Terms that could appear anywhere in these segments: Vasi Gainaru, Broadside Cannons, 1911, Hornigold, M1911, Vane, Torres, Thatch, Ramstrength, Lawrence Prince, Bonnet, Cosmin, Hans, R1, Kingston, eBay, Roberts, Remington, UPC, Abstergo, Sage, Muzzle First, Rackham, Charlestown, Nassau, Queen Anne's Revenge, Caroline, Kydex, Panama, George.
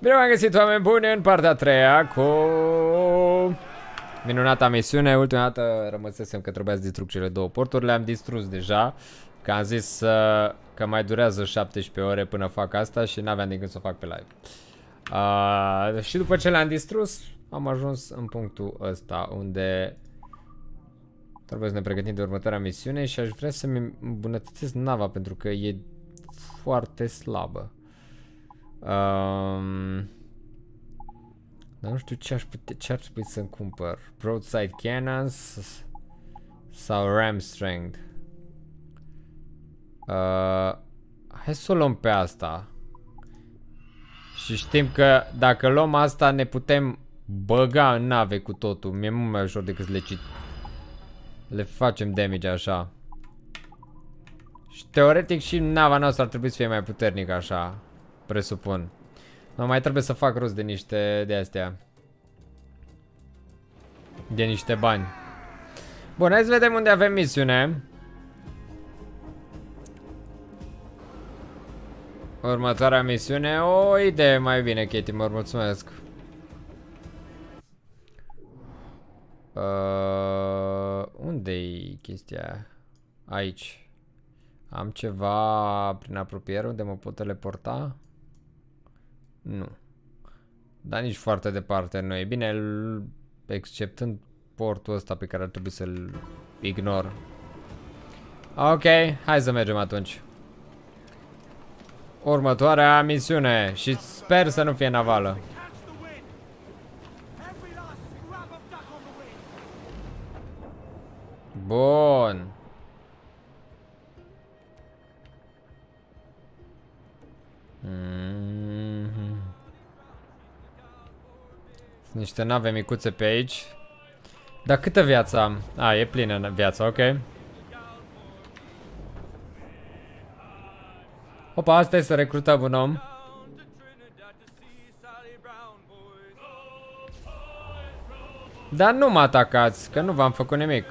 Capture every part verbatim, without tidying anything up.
Bine v-am găsit, oameni buni, în partea a treia cu minunata misiune. Ultima dată rămăsesem că trebuia să distrug cele două porturi, le-am distrus deja. Că am zis uh, că mai durează șaptesprezece ore până fac asta și n-aveam din când să o fac pe live. Uh, și după ce le-am distrus, am ajuns în punctul ăsta unde trebuie să ne pregătim de următoarea misiune și aș vrea să-mi îmbunătățesc nava pentru că e foarte slabă. Um, dar nu știu ce aș putea, ce ar trebui să-mi cumpăr. Broadside Cannons sau Ramstrength. Uh, hai să o luăm pe asta. Și știm că dacă luăm asta ne putem băga în nave cu totul. Mi-e mult mai ușor decât să le, le facem damage așa. Și teoretic și nava noastră ar trebui să fie mai puternică așa, presupun. Nu mai trebuie să fac rost de niște de astea. De niște bani. Bun, hai să vedem unde avem misiune. Următoarea misiune, o idee mai bine, Katie, mă mulțumesc. Uh, unde-i chestia? Aici. Am ceva prin apropiere unde mă pot teleporta? Nu. Dar nici foarte departe nu e bine, exceptând portul ăsta pe care ar trebui să-l ignor. Ok, hai să mergem atunci. Următoarea misiune și sper să nu fie navală. Bun. Mm-hmm. Sunt niște nave micuțe pe aici. Dar câtă viață am? A, e plină viața, ok. Opa, asta e să recrutăm un om. Dar nu mă atacați, că nu v-am făcut nimic.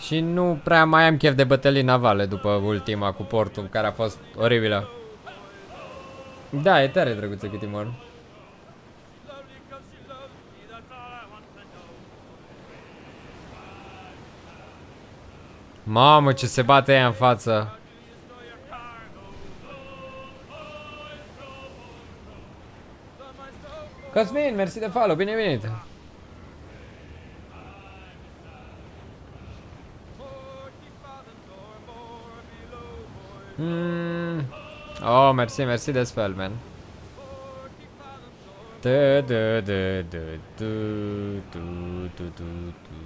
Și nu prea mai am chef de bătălii navale după ultima cu portul, care a fost oribilă. Da, e tare drăguță, Chitimor. Mamă, ce se bate aia în față. Cosmin, mersi de follow, bine venit. Mm. Oh, mersi, mersi de spell, man. Du, du, du, du, du, du, du, du, du.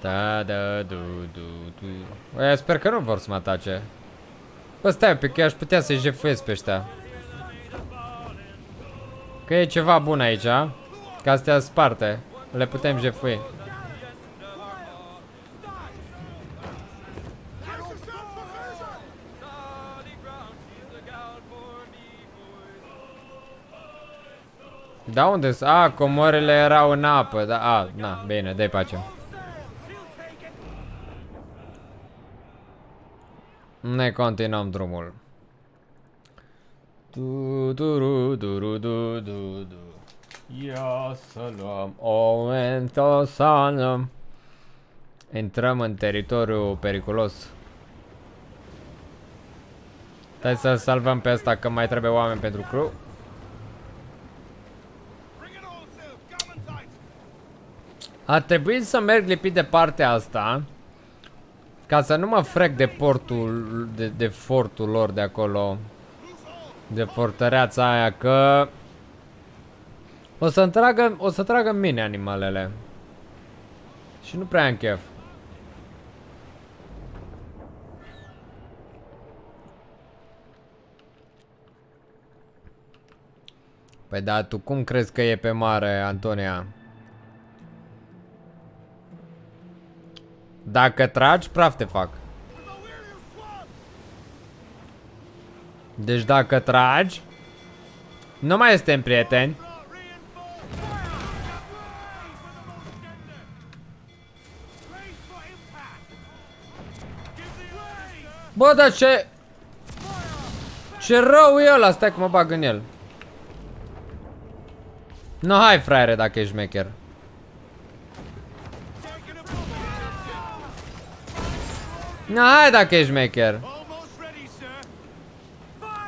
Da, da, du, du, du. E, sper că nu vor să mă atace. Bă, stai, pe că aș putea să-i jefuiesc pe ăștia. Că e ceva bun aici, a? Că astea sparte. Le putem jefui. Da, unde sunt? A, comorele erau în apă. Da, a, na, bine, dai pace. Ne continuăm drumul. Du, du, du, du, du, du, du. Ia să luăm o mentosană. Intrăm în teritoriu periculos. Hai să salvăm pe asta că mai trebuie oameni pentru crew. A trebuit să merg lipit de partea asta. Ca să nu mă frec de portul, de, de fortul lor de acolo. De fortăreața aia, că o să tragă, o să tragă mine animalele. Și nu prea am chef. Păi da, tu cum crezi că e pe mare, Antonia? Dacă tragi, praf te fac. Deci dacă tragi, nu mai suntem prieteni. Bă, dar ce... Ce rău e ăla, stai că mă bag în el. No, hai fraiere, dacă ești șmecher. No, hai dacă ești șmecher.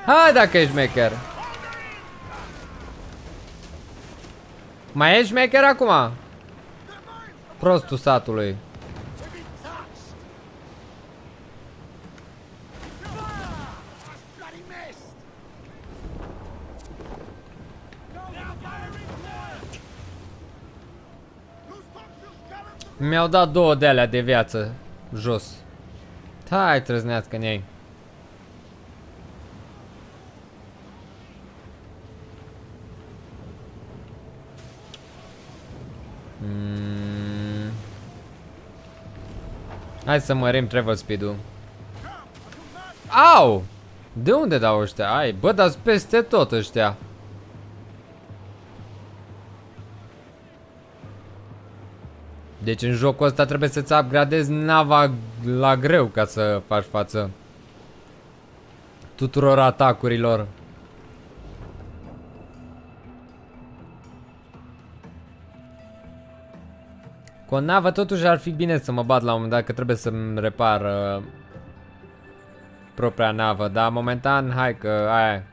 Hai dacă ești șmecher. Mai ești șmecher acum? Prostul satului. Mi-au dat două de alea de viață jos. Hai, trăznească-n ei. Mm. Hai să mărim travel speed-ul. Au! De unde dau ăștia? Ai, bă, dați peste tot ăștia. Deci în jocul ăsta trebuie să-ți upgradezi nava la greu ca să faci față tuturor atacurilor. Cu o navă totuși ar fi bine să mă bat la un moment dat, că trebuie să-mi repar uh, propria navă, dar momentan hai că aia.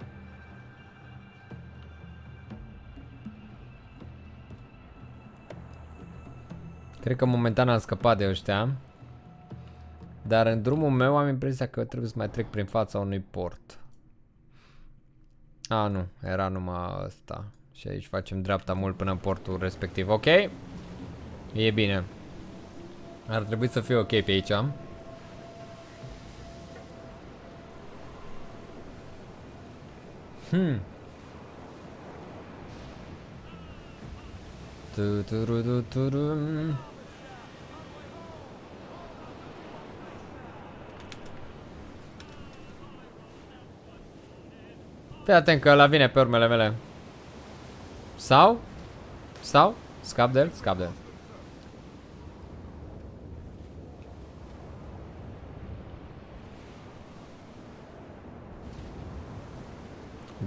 Cred că momentan am scăpat de ăștia. Dar în drumul meu am impresia că trebuie să mai trec prin fața unui port. A, nu, era numai ăsta. Și aici facem dreapta mult până în portul respectiv, ok? E bine. Ar trebui să fie ok pe aici. Hmm. Tu, tu, tu, tu, tu, tu. Fii atent că ăla vine pe urmele mele. Sau? Sau? Scap de el? Scap de el.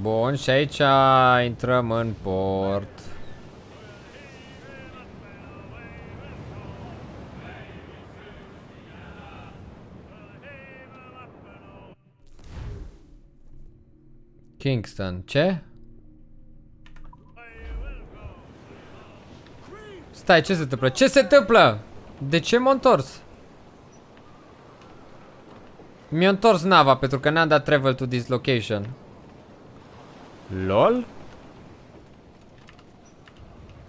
Bun, și aici intrăm în port. Kingston, ce? Stai, ce se întâmplă? Ce se întâmplă? De ce m-am întors? Mi-a întors nava pentru că n-am dat travel to this location. Lol?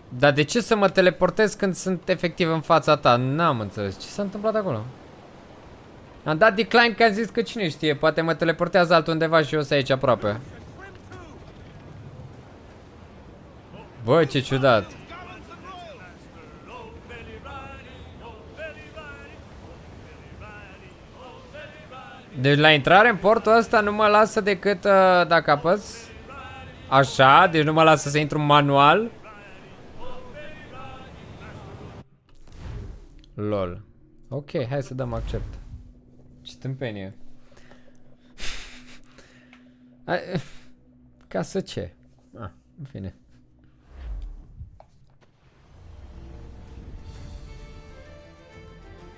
Dar de ce să mă teleportez când sunt efectiv în fața ta? N-am înțeles. Ce s-a întâmplat acolo? Am dat decline că am zis că cine știe, poate mă teleportează altundeva și eu sunt aici aproape. Bă, ce ciudat. Deci la intrare în portul ăsta nu mă lasă decât uh, dacă apăs. Așa, deci nu mă lasă să intru manual. Lol. Ok, hai să dăm accept. Ce tâmpenie. A, ca să ce? Ah, în fine.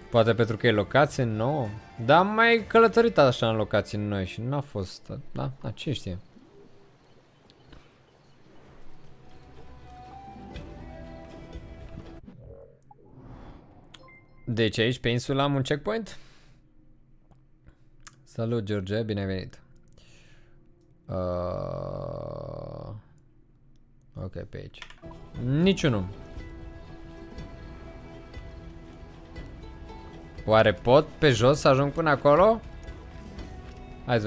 Poate pentru că e locație nouă. Dar am mai călătorit așa în locații noi și n-a fost. Da? Da, ce știe? Deci aici pe insula am un checkpoint. Salut, George, bine ai venit. Uh... Ok, pe aici. Niciunul. Oare pot pe jos să ajung până acolo? Hai să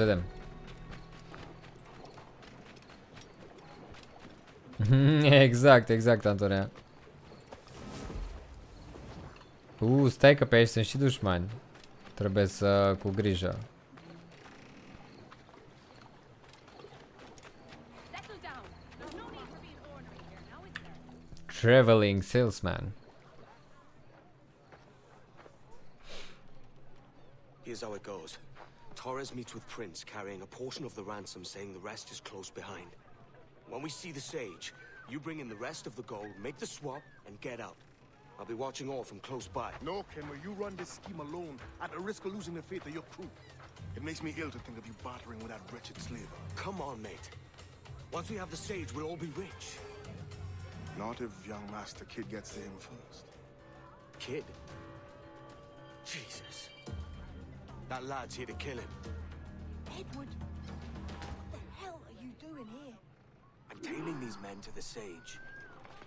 vedem. Exact, exact, Antonia. Uuu, stai că pe aici sunt și dușmani. Trebuie să... cu grijă. Traveling salesman. Here's how it goes. Torres meets with Prince carrying a portion of the ransom, saying the rest is close behind. When we see the Sage, you bring in the rest of the gold, make the swap, and get out. I'll be watching all from close by. No, Kenway, you run this scheme alone, at the risk of losing the faith of your crew. It makes me ill to think of you bartering with that wretched slaver. Come on, mate. Once we have the Sage, we'll all be rich. Not if young Master Kid gets to him first. Kid? Jesus. That lad's here to kill him. Edward, what the hell are you doing here? I'm taming these men to the Sage.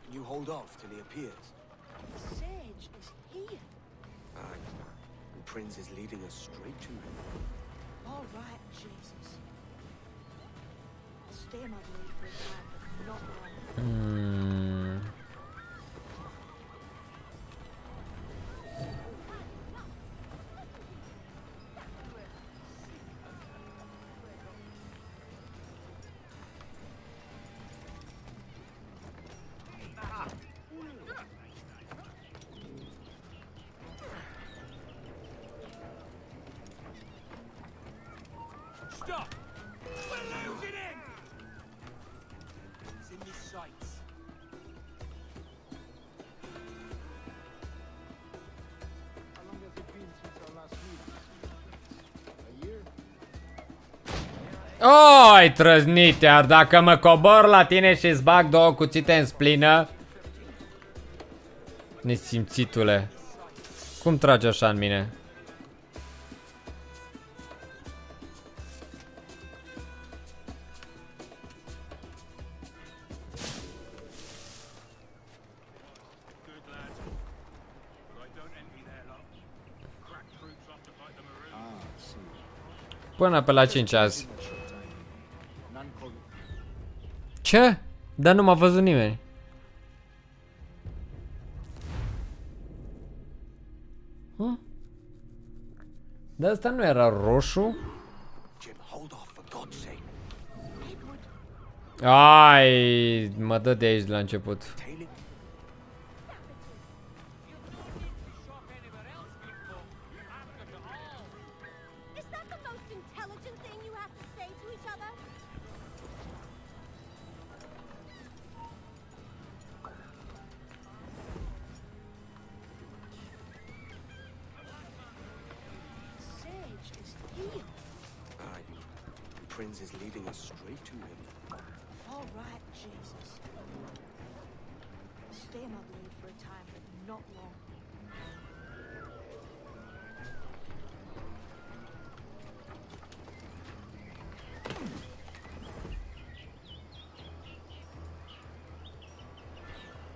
And you hold off till he appears. The Sage is here. Aye. And Prince is leading us straight to him. All right, Jesus. I'll stay in my blade for a time, but not long. Mm. Stop! We're losing him! It's in his sights. How long has it been since our last meeting? A year? Oi, trăznite, iar dacă mă cobor la tine și îți bag două cuțite în splină. Nesimțitule, cum tragi așa în mine? Până pe la cinci azi. Ce? Dar nu m-a văzut nimeni. Hm? Dar asta nu era roșu? Ai, mă dă de aici de la început.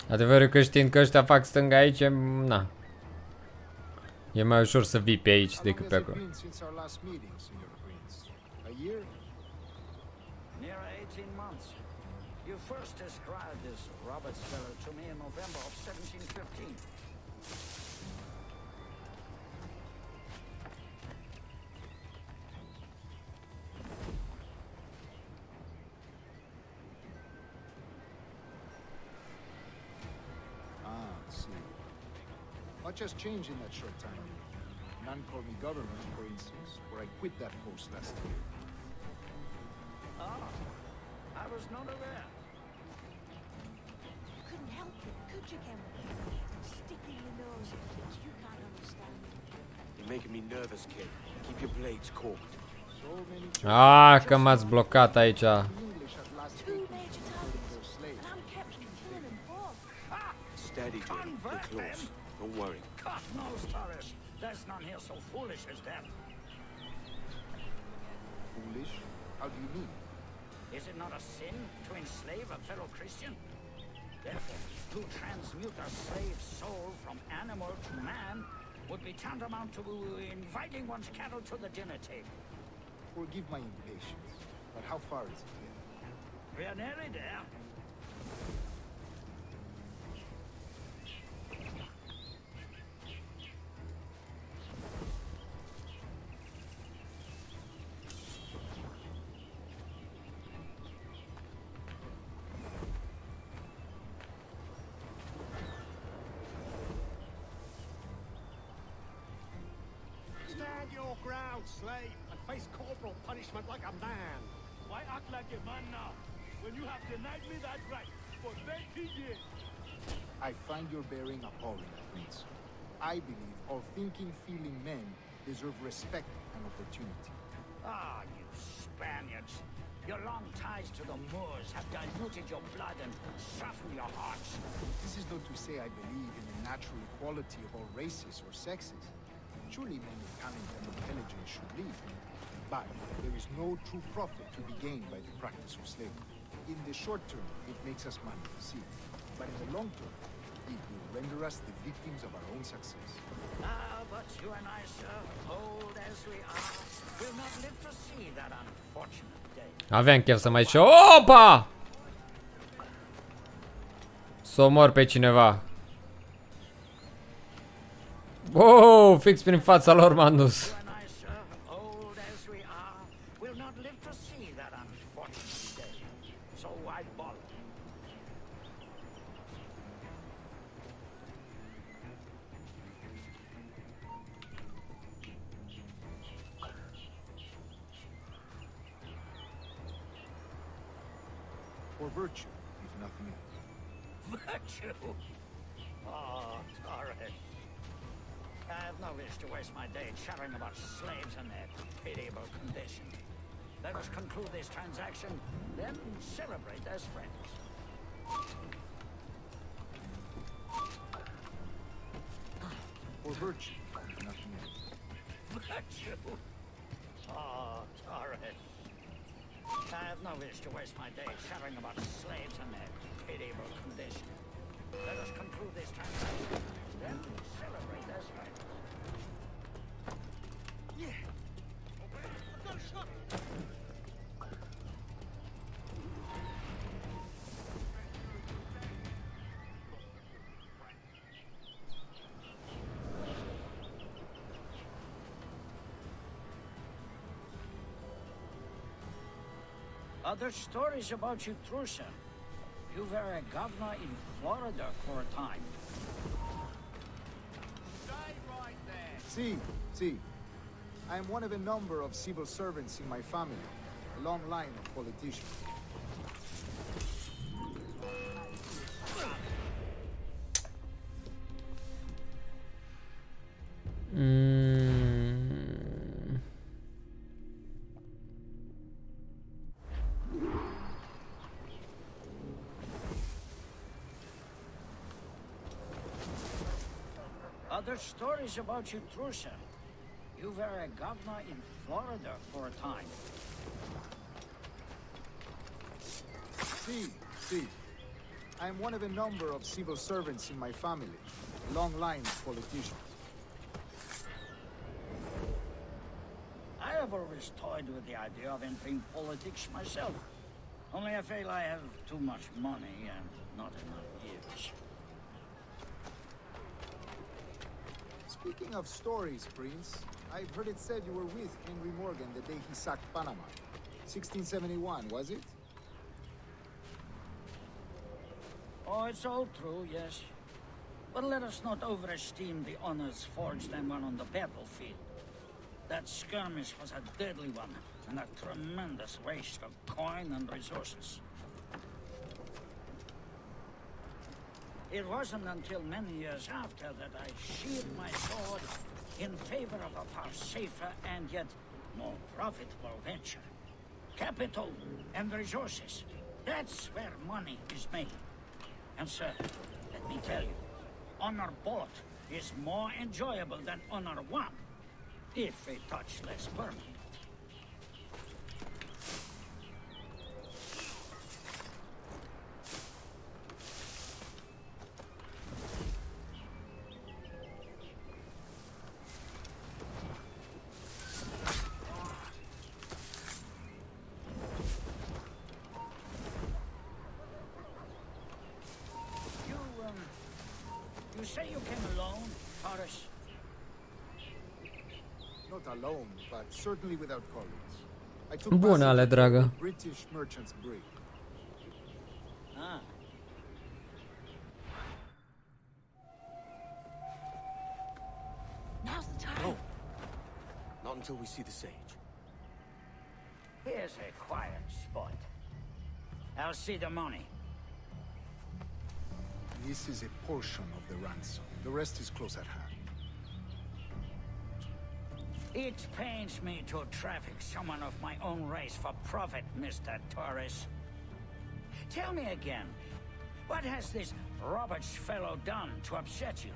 Adevărul că știind că ăștia fac stânga aici, na. E mai ușor să vii pe aici decât pe acolo. You first described this Roberts fellow to me in November of seventeen fifteen. Much has changed in that short time. None called me government, for instance, where I quit that post last year. Ah, I was not aware. You couldn't help it, could you, Cameron? Sticking your nose at things you can't understand. You're making me nervous, kid. Keep your blades corked. Ah, că m-ați blocat aici. Steady, Jim. Be close. Don't worry. God knows, Torres. There's none here so foolish as that. Foolish? How do you mean? Is it not a sin to enslave a fellow Christian? Therefore, to transmute a slave's soul from animal to man would be tantamount to inviting one's cattle to the dinner table. Forgive my impatience, but how far is it here? We are nearly there. Stand your your ground, slave, and face corporal punishment like a man. Why act like a man now, when you have denied me that right for twenty years? I find your bearing appalling, Prince. I believe all thinking, feeling men deserve respect and opportunity. Ah, you Spaniards. Your long ties to the Moors have diluted your blood and softened your hearts. This is not to say I believe in the natural equality of all races or sexes. Surely men with talent and intelligence should leave. But there is no true profit to be gained by the practice of slavery. In the short term, it makes us money, see. But in the long term, it will render us the victims of our own success. Ah, but you and I, sir, old as we are, will not live to see that unfortunate. Aveam chef să mai și opa! Să omor pe cineva. Wow, fix prin fața lor m-am dus. Virtue, if nothing else. Virtue? Oh, Torres. I have no wish to waste my day chattering about slaves and their pitiable condition. Let us conclude this transaction, then celebrate as friends. For virtue, if nothing else. Virtue? Oh, Torres. I have no wish to waste my day chattering about slaves and their pitiable condition. Let us conclude this transaction, then celebrate this right. Yeah. Other stories about you, Trusha. You were a governor in Florida for a time. Stay right there. See, see. I am one of a number of civil servants in my family, a long line of politicians. Stories about you, Trusha. You were a governor in Florida for a time. See, see. I am one of a number of civil servants in my family. A long line of politicians. I have always toyed with the idea of entering politics myself. Only I feel I have too much money and not enough years. Speaking of stories, Prince, I've heard it said you were with Henry Morgan the day he sacked Panama. sixteen seventy-one, was it? Oh, it's all true, yes. But let us not overesteem the honors forged and won on the battlefield. That skirmish was a deadly one, and a tremendous waste of coin and resources. It wasn't until many years after that I sheathed my sword in favor of a far safer and yet more profitable venture. Capital and resources. That's where money is made. And sir, let me tell you, honor bought is more enjoyable than honor won, if a touch less permanent. Bună, ale dragă. Ah. Now's the time. No. Not until we see the Sage. Here's a quiet spot. I'll see the money. This is a portion of the ransom. The rest is close at hand. It pains me to traffic someone of my own race for profit, Mister Torres. Tell me again, what has this Roberts fellow done to upset you?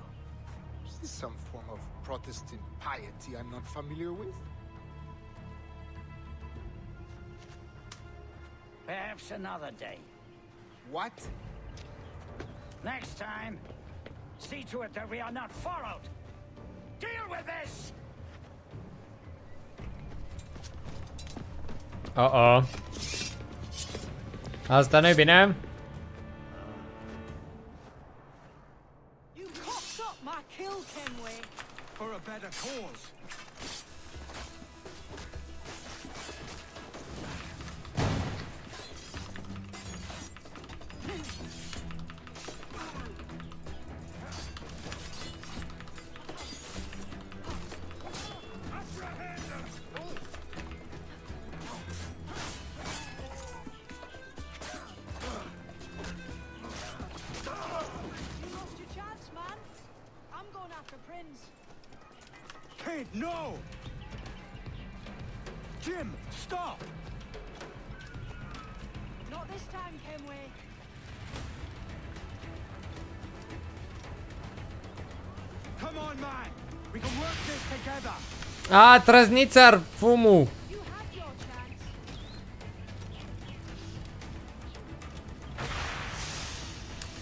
Is this some form of Protestant piety I'm not familiar with? Perhaps another day. What? Next time, see to it that we are not followed. Deal with this! Uh-oh. How's the newbie now? You cocked up my kill, Kenway. For a better cause. A, trăznițar, fumu!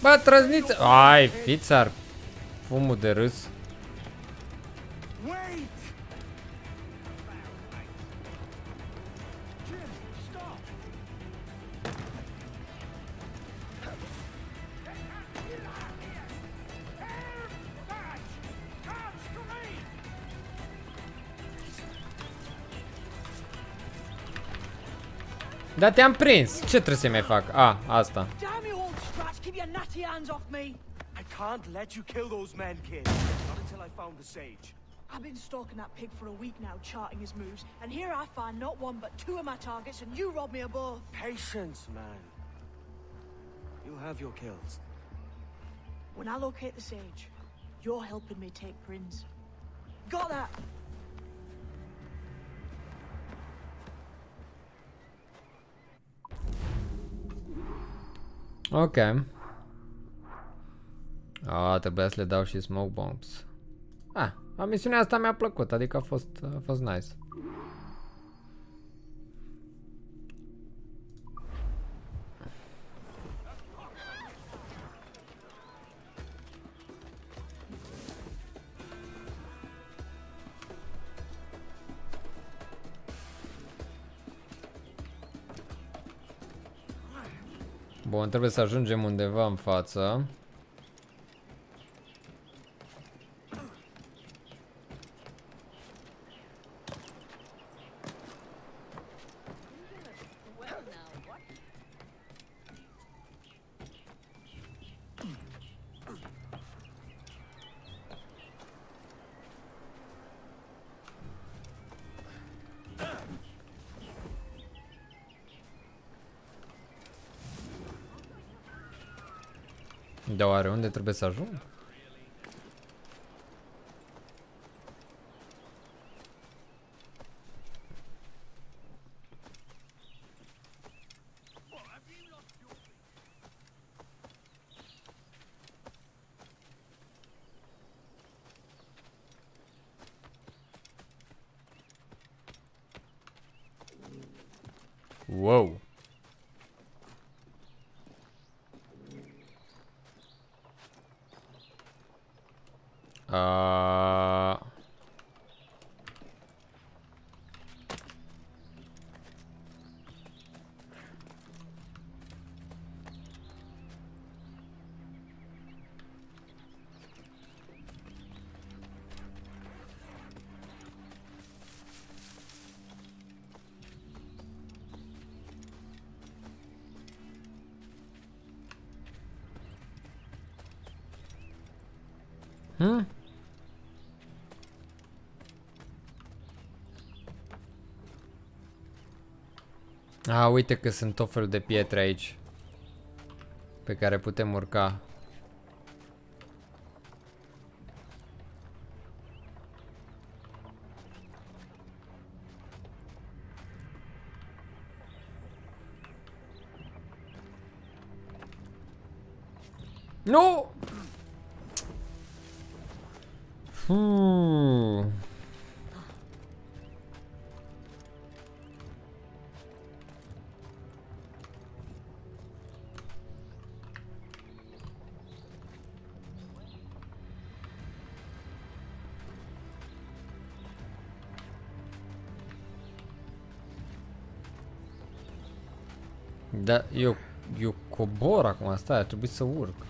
Bă, trăznițar! Ai, fițar! Fumu de râs. Dar te-am prins. Ce trebuie să mai fac? A, asta. Ok. Ah, trebuia să le dau și smoke bombs. Ah, misiunea asta mi-a plăcut, adică a fost, a fost nice. Bun, trebuie să ajungem undeva în față. Dar oare unde trebuie să ajung? Wow! Uh... Hmm? A, uite că sunt tot felul de pietre aici pe care putem urca. Nu! Hmm. Da, eu, eu cobor acum, stai, a trebuit să urc.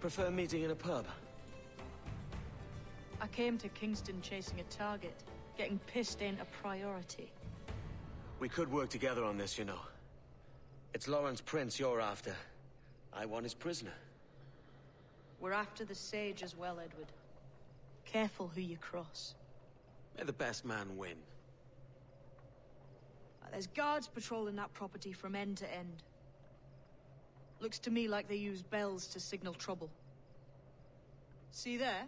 Prefer meeting in a pub? I came to Kingston chasing a target. Getting pissed ain't a priority. We could work together on this, you know. It's Lawrence Prince you're after. I want his prisoner. We're after the Sage as well, Edward. Careful who you cross. May the best man win. There's guards patrolling that property from end to end. Looks to me like they use bells to signal trouble. See there?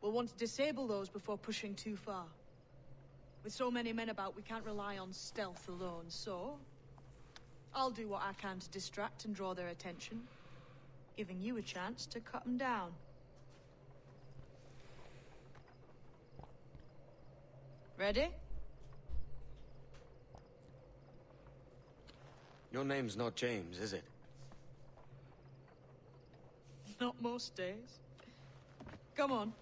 We'll want to disable those before pushing too far. With so many men about, we can't rely on stealth alone, so... I'll do what I can to distract and draw their attention, giving you a chance to cut them down. Ready? Your name's not James, is it? Not most days. Come on.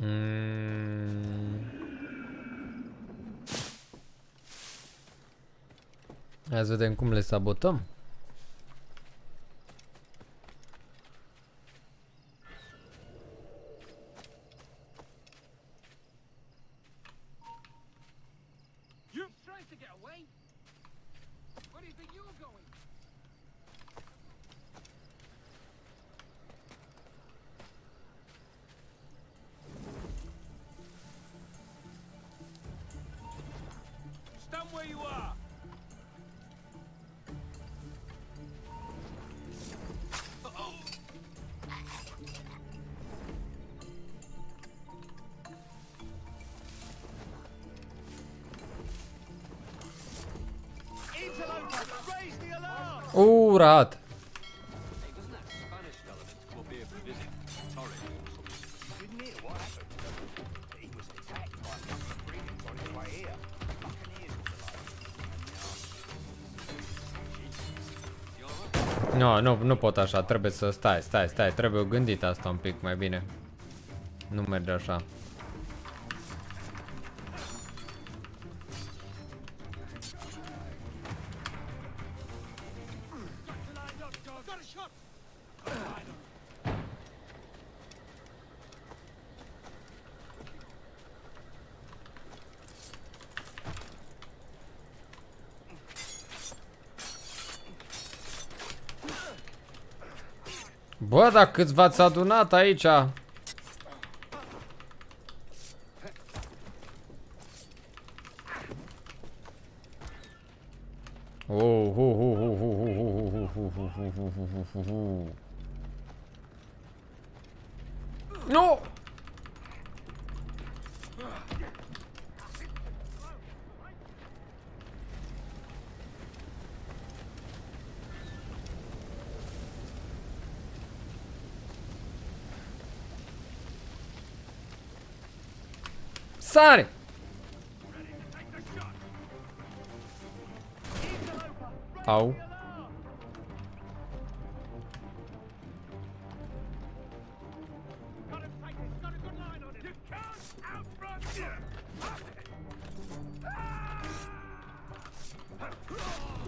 Mm. Hai să vedem cum le sabotăm. Urat. No, nu, nu pot așa, trebuie să stai, stai, stai, trebuie gândit asta un pic mai bine. Nu merge așa. Bă, dar câți v-ați adunat aici? Nu! Sare! Au.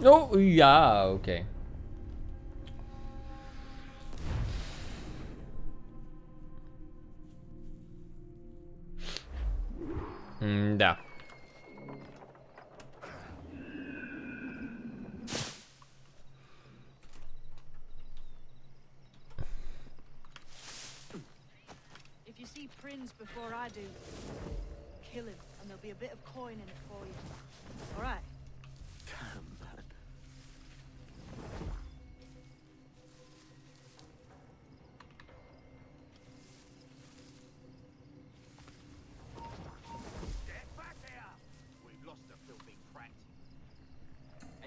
Oh, yeah, okay. Да. If you see Prince before I do, kill him, and there'll be a bit of coin in it for you. All right. Damn, man.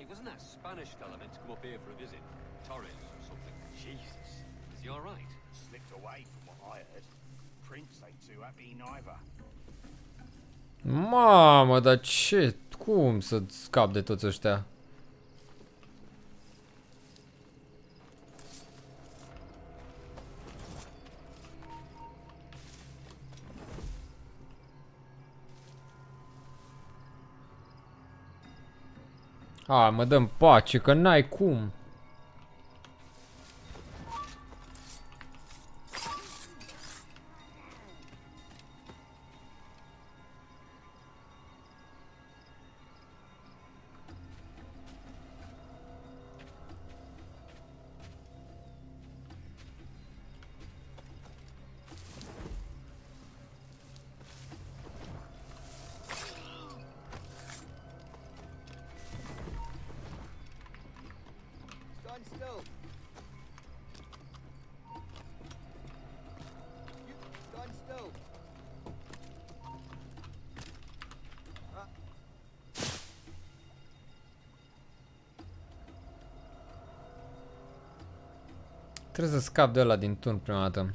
Wasn't that Spanish fella meant to come up here for a visit? Torres or something? Jesus. Is he alright? Slipped away from what I heard. Prince ain't too happy neither. Mamă, dar ce? Cum să scap de toți ăștia? A, mă dă-mi pace, că n-ai cum. Trebuie să scap de ăla din turn prima dată.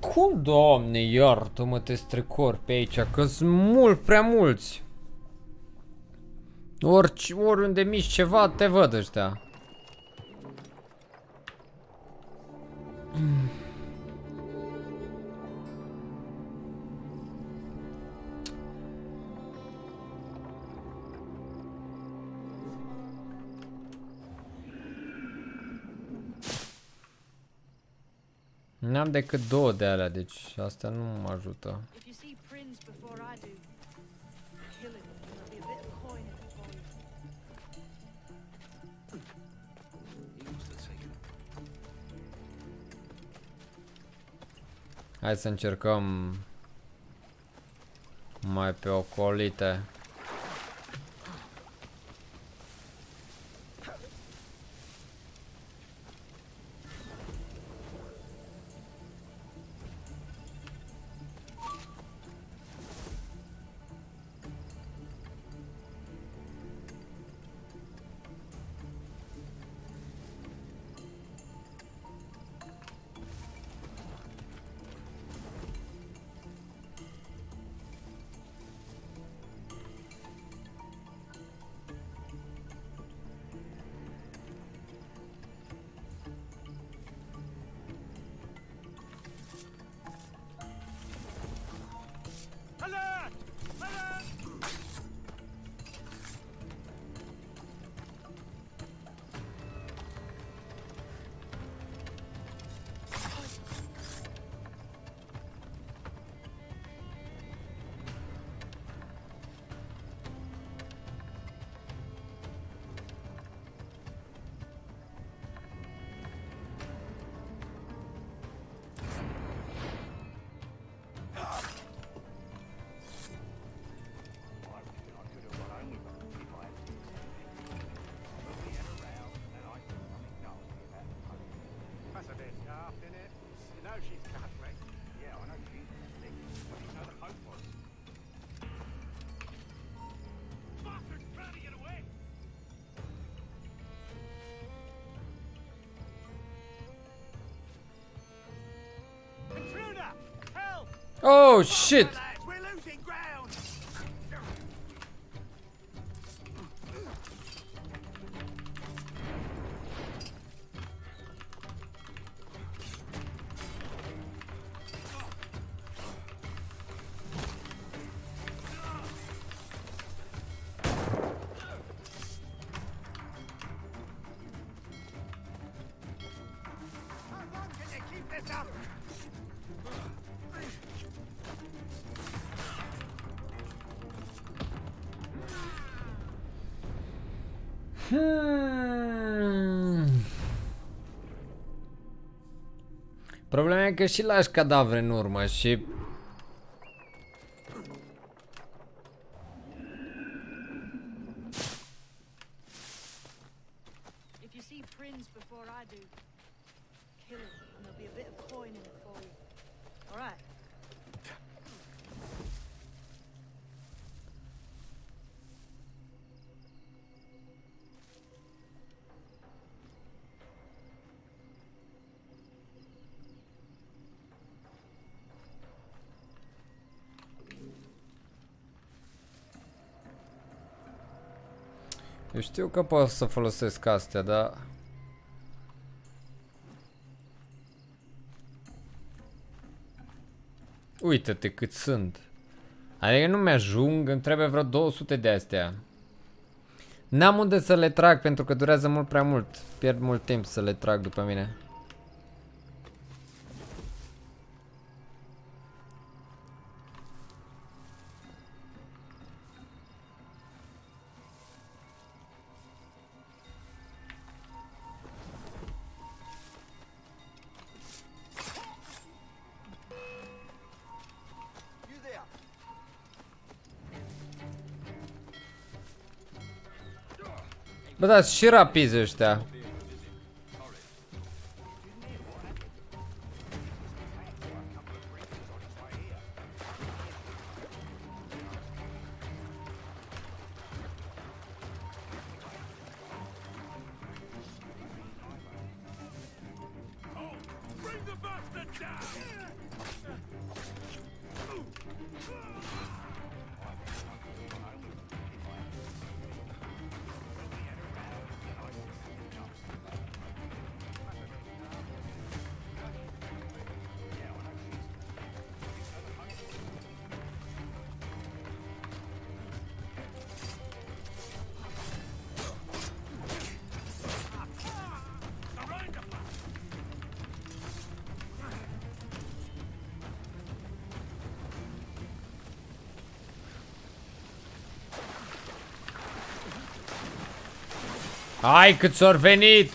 Cum, Doamne, iartă-mă, te strecor pe aici, că-s mult prea mulți. Orice, oriunde mici ceva, te văd ăștia. N-am decât două de alea, deci asta nu mă ajută. Hai să încercăm mai pe ocolite. Oh shit! Problema e că și lași cadavre în urmă și... Eu știu că pot să folosesc astea, dar... Uită-te cât sunt. Adică nu mi-ajung, îmi trebuie vreo două sute de astea. N-am unde să le trag pentru că durează mult prea mult. Pierd mult timp să le trag după mine. Bă, da, și rapizi ăștia. Hai cât s-or venit!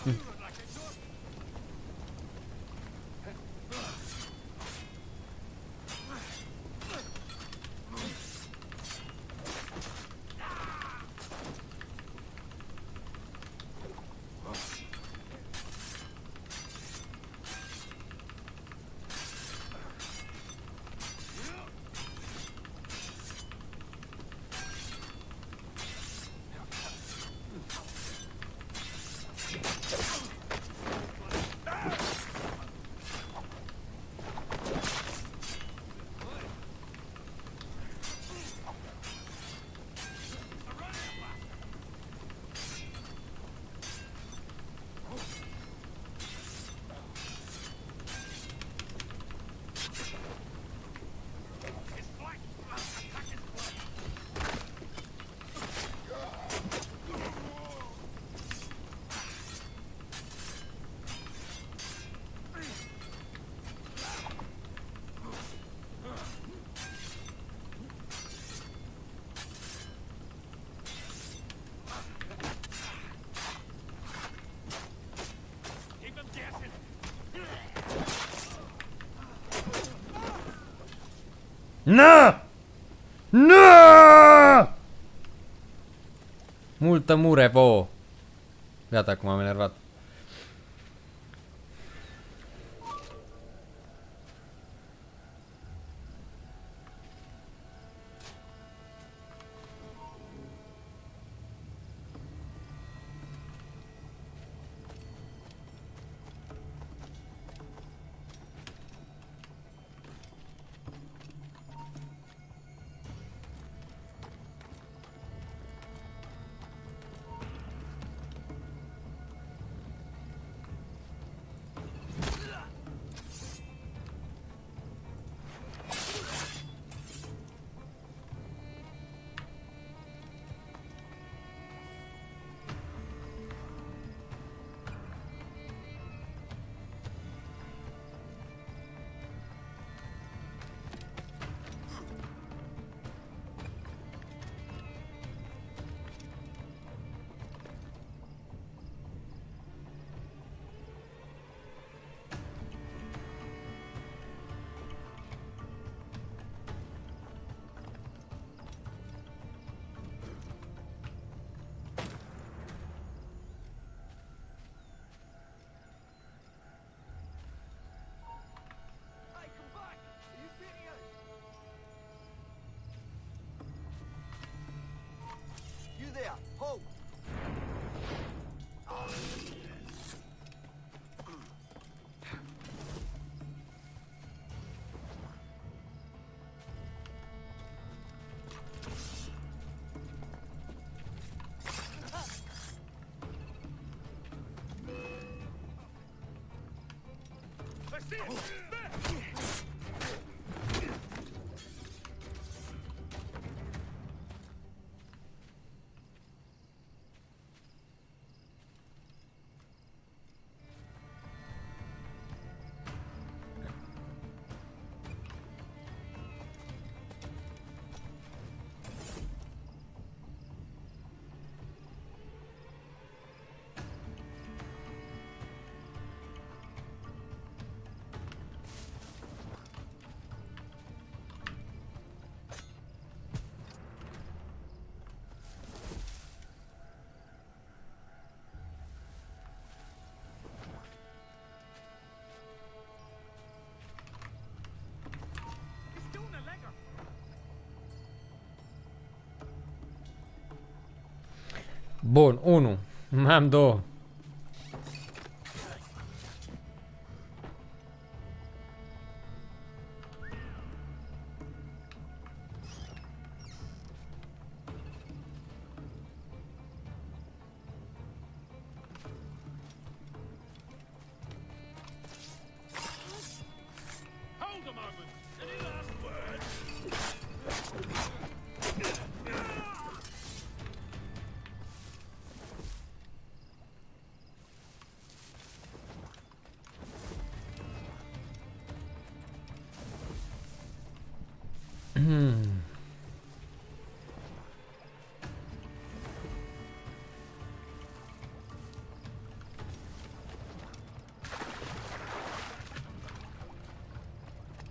Na! Na! Multă mure, vouă! Gata, acum am enervat. Bun, unu. Mai am două.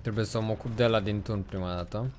Trebuie să mă ocup de ăla din turn prima dată.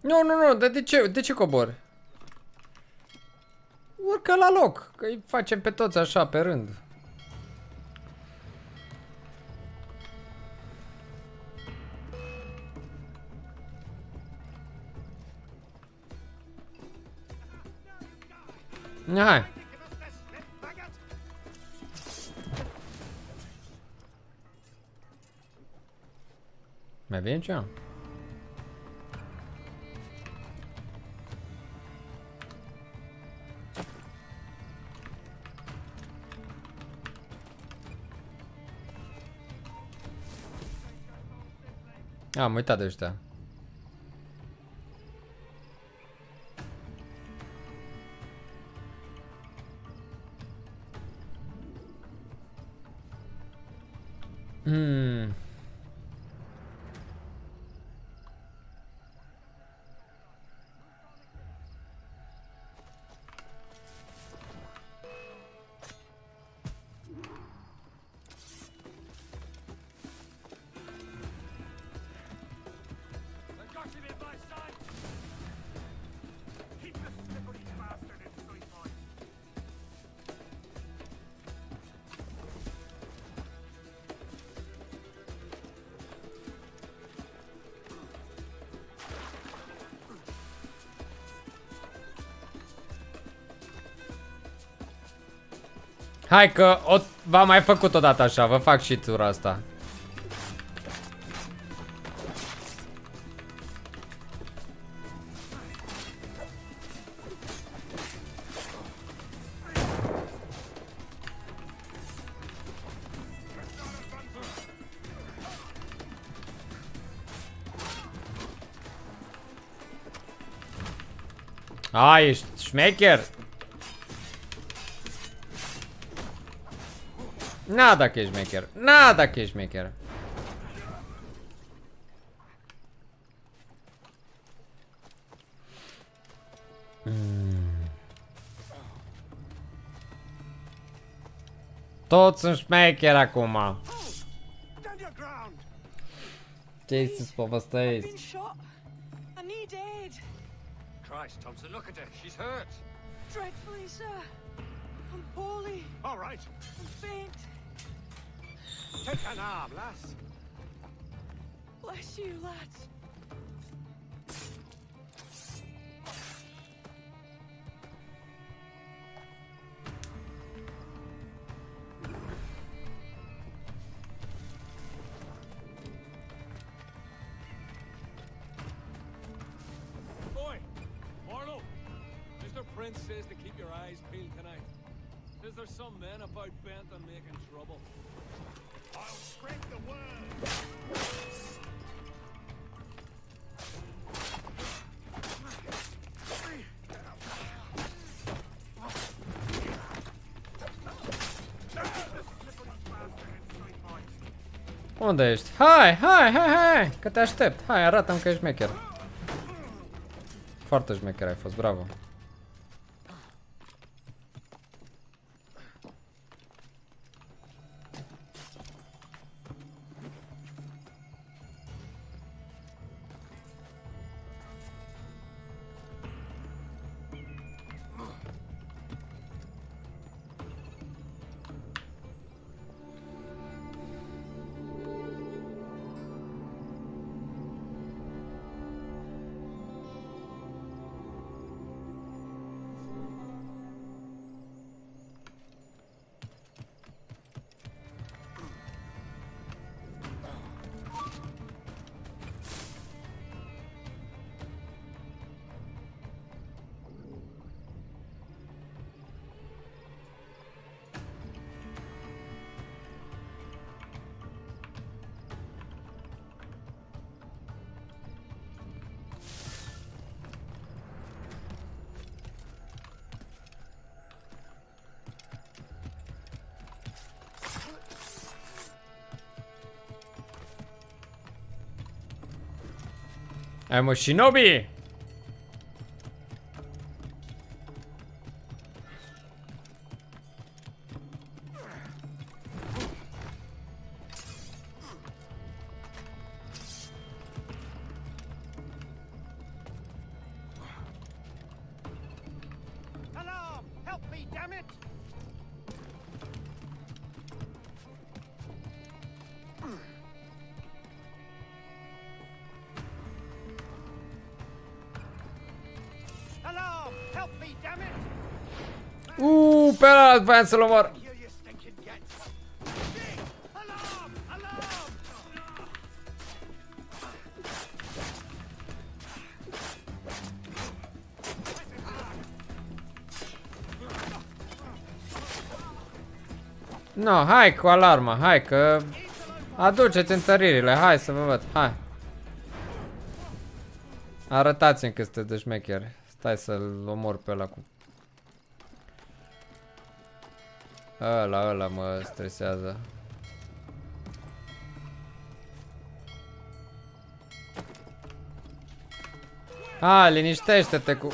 Nu, nu, nu, dar de ce, de ce cobor? Urcă la loc, că îi facem pe toți așa, pe rând. Hai. Mai bine ce? Am uitat de ăștia. Hmm. Hai că v-am mai făcut odată așa, vă fac și tura asta. A, ești șmecher? Na, dacă ești șmecher. Na, dacă ești șmecher. Mm. Toți sunt șmecheri acum. Ce să-ți povestesc? Christ, Thompson, look at her. She's hurt. Dreadfully, sir. I'm poorly. All right. I'm faint. Take an arm, lass. Bless you, lads. Says to keep your eyes peeled tonight. Is there some men about bent on making trouble? I'll spread the word. Unde ești? Hai, hai, hai, hai, că te aștept. Hai, arată-mi că ești șmecher. Foarte șmecher ai fost, bravo. I'm a shinobi! Alarm! Help me, damn it! Uuuu, pe ăla voiam să-l omor. No, hai cu alarma, hai că aduceți întăririle, hai să vă văd, hai. Arătați-mi că sunteți de șmecher. Stai să-l omor pe ăla cu... Ăla, ăla mă stresează. A, liniștește-te cu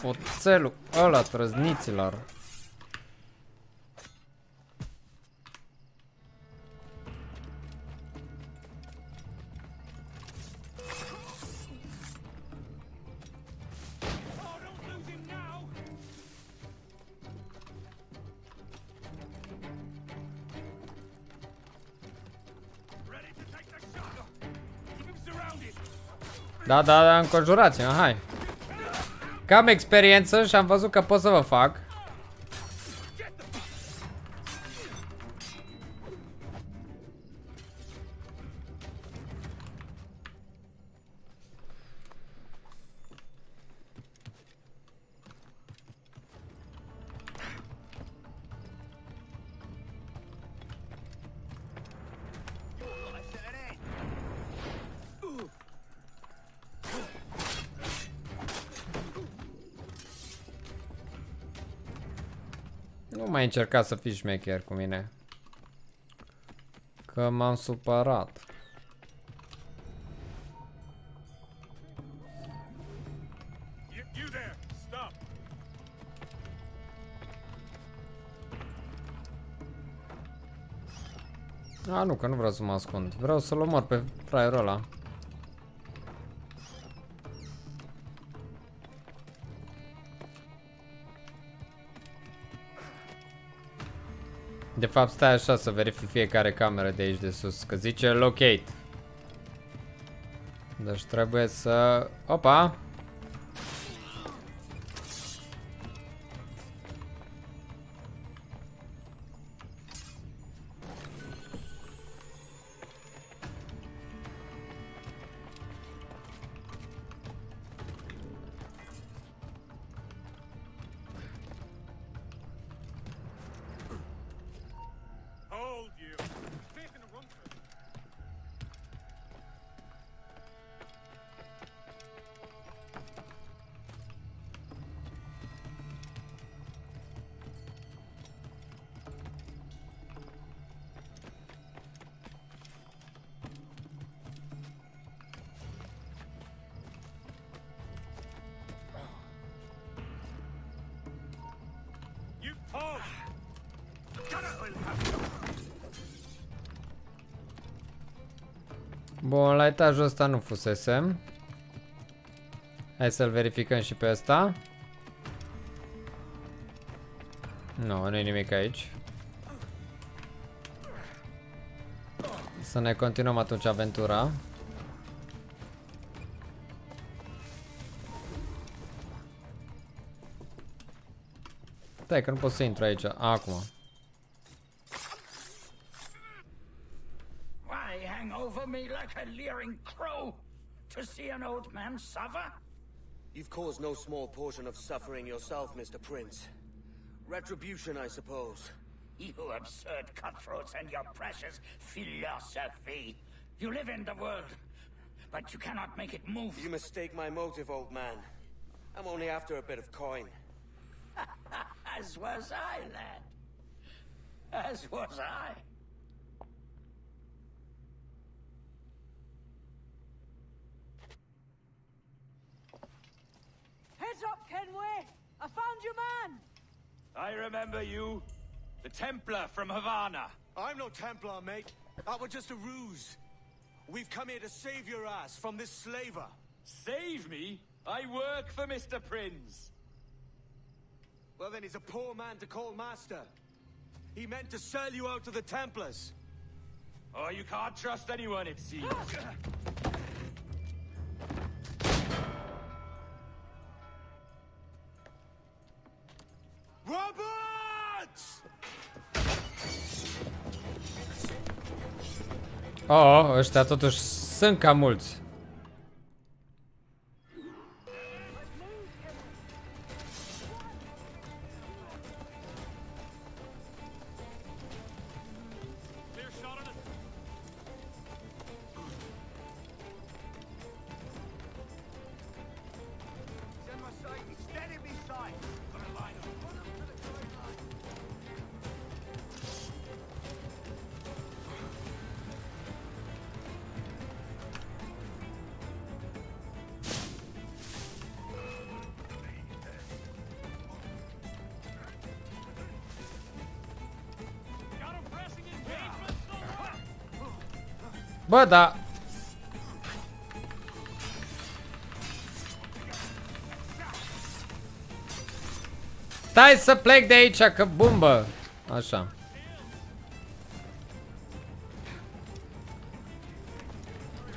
clopoțelul ăla, trăzniților. Da, da, da, înconjurați-mă, hai. Cam experiență și am văzut că pot să vă fac. Încerca să fii șmecher cu mine, că m-am supărat. A, nu, că nu vreau să mă ascund. Vreau să-l omor pe fraierul ăla. De fapt, stai așa să verific fiecare cameră de aici de sus, că zice locate. Deci trebuie să... Opa! Bun, la etajul ăsta nu fusesem. Hai să-l verificăm și pe ăsta. Nu, nu-i nimic aici. Să ne continuăm atunci aventura. Stai că nu pot să intru aici, acum. To see an old man suffer? You've caused no small portion of suffering yourself, Mister Prince. Retribution, I suppose. You absurd cutthroats and your precious philosophy. You live in the world, but you cannot make it move. You mistake my motive, old man. I'm only after a bit of coin. As was I, lad. As was I. Up, Kenway! I found your man! I remember you. The Templar from Havana. I'm no Templar, mate. That was just a ruse. We've come here to save your ass from this slaver. Save me? I work for Mister Prince. Well then, he's a poor man to call master. He meant to sell you out to the Templars. Oh, you can't trust anyone, it seems. Roberts! Oh, ăștia totuși sunt cam mulți. Bă, da. Stai să plec de aici, că bumbă. Așa.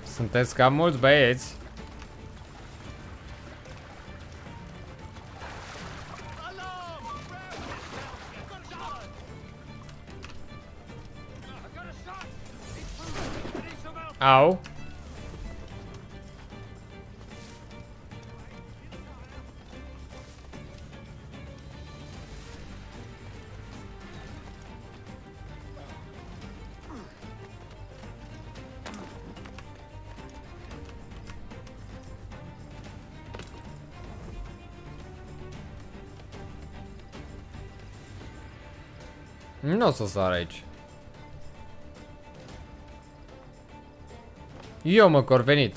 Sunteți cam mulți băieți. Au. Nu o să sar aici. Eu mă corvenit.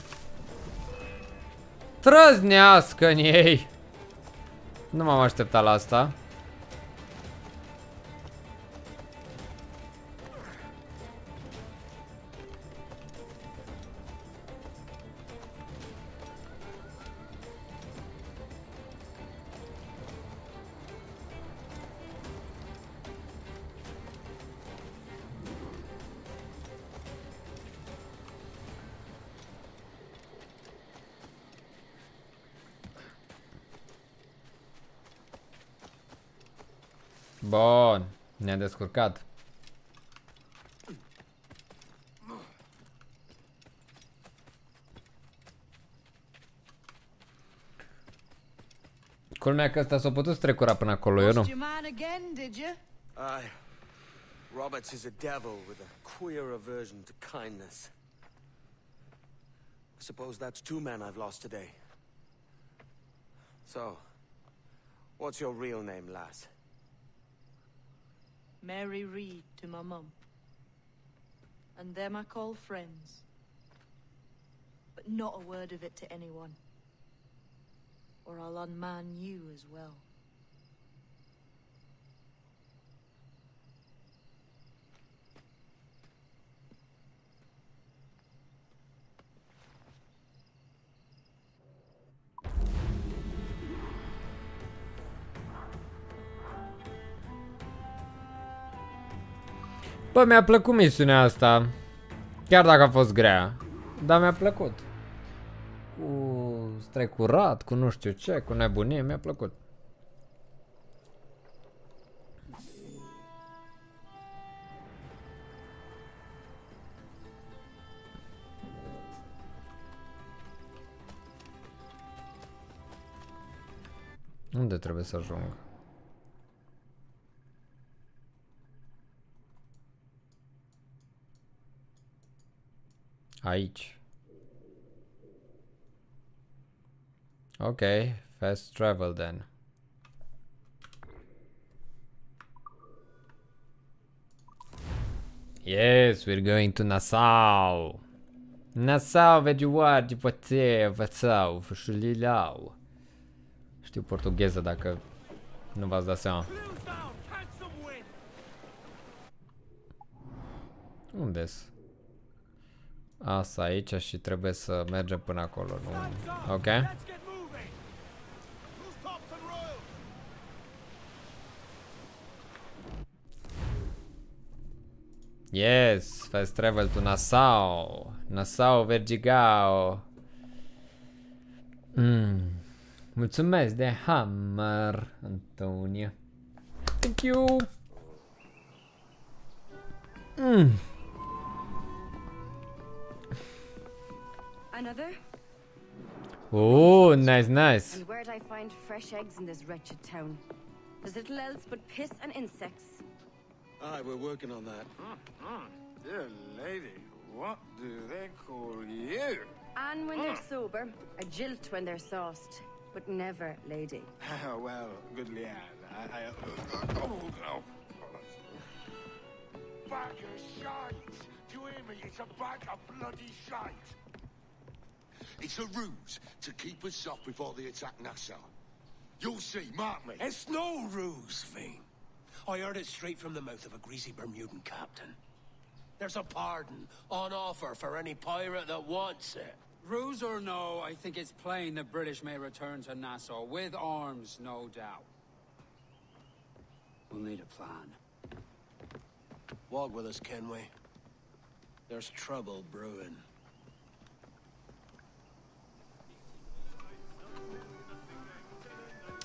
Trăznească în ei. Nu m-am așteptat la asta. Bun, ne-am descurcat. Culmea că ăsta s-a putut strecura până acolo, eu nu. Aye. Roberts is a devil with a queer aversion to kindness. I suppose that's two men I've lost today. So, what's your real name, lass? Mary Read to my mum. And them I call friends. But not a word of it to anyone. Or I'll unman you as well. Bă, mi-a plăcut misiunea asta. Chiar dacă a fost grea. Dar mi-a plăcut. Cu strecurat, cu nu știu ce, cu nebunie, mi-a plăcut. Unde trebuie să ajung? Aici. Ok, fast travel then. Yes, we're going to Nassau. Nassau, vediuardi, poate, vățau, fășulilau. Știu portugheză dacă nu v-ați dat seama. Unde-s? Asta aici și trebuie să mergem până acolo, nu? Ok? Yes, fast travel to Nassau. Nassau, Vergigao. Mm. Mulțumesc de hammer, Antonia. Thank you. Mm. Another? Oh, nice, nice. And where'd I find fresh eggs in this wretched town? There's little else but piss and insects. Aye, we're working on that. Mm-hmm. Dear lady, what do they call you? Anne when mm. they're sober, a jilt when they're sauced, but never lady. Oh, well, goodly Anne, I... I oh, no. Bag of shite! Do you hear me? It's a bag of bloody shite! It's a ruse to keep us off before they attack Nassau. You'll see, mark me. It's no ruse, Vane. I heard it straight from the mouth of a greasy Bermudan captain. There's a pardon on offer for any pirate that wants it. Ruse or no, I think it's plain the British may return to Nassau, with arms, no doubt. We'll need a plan. Walk with us, Kenway. There's trouble brewing.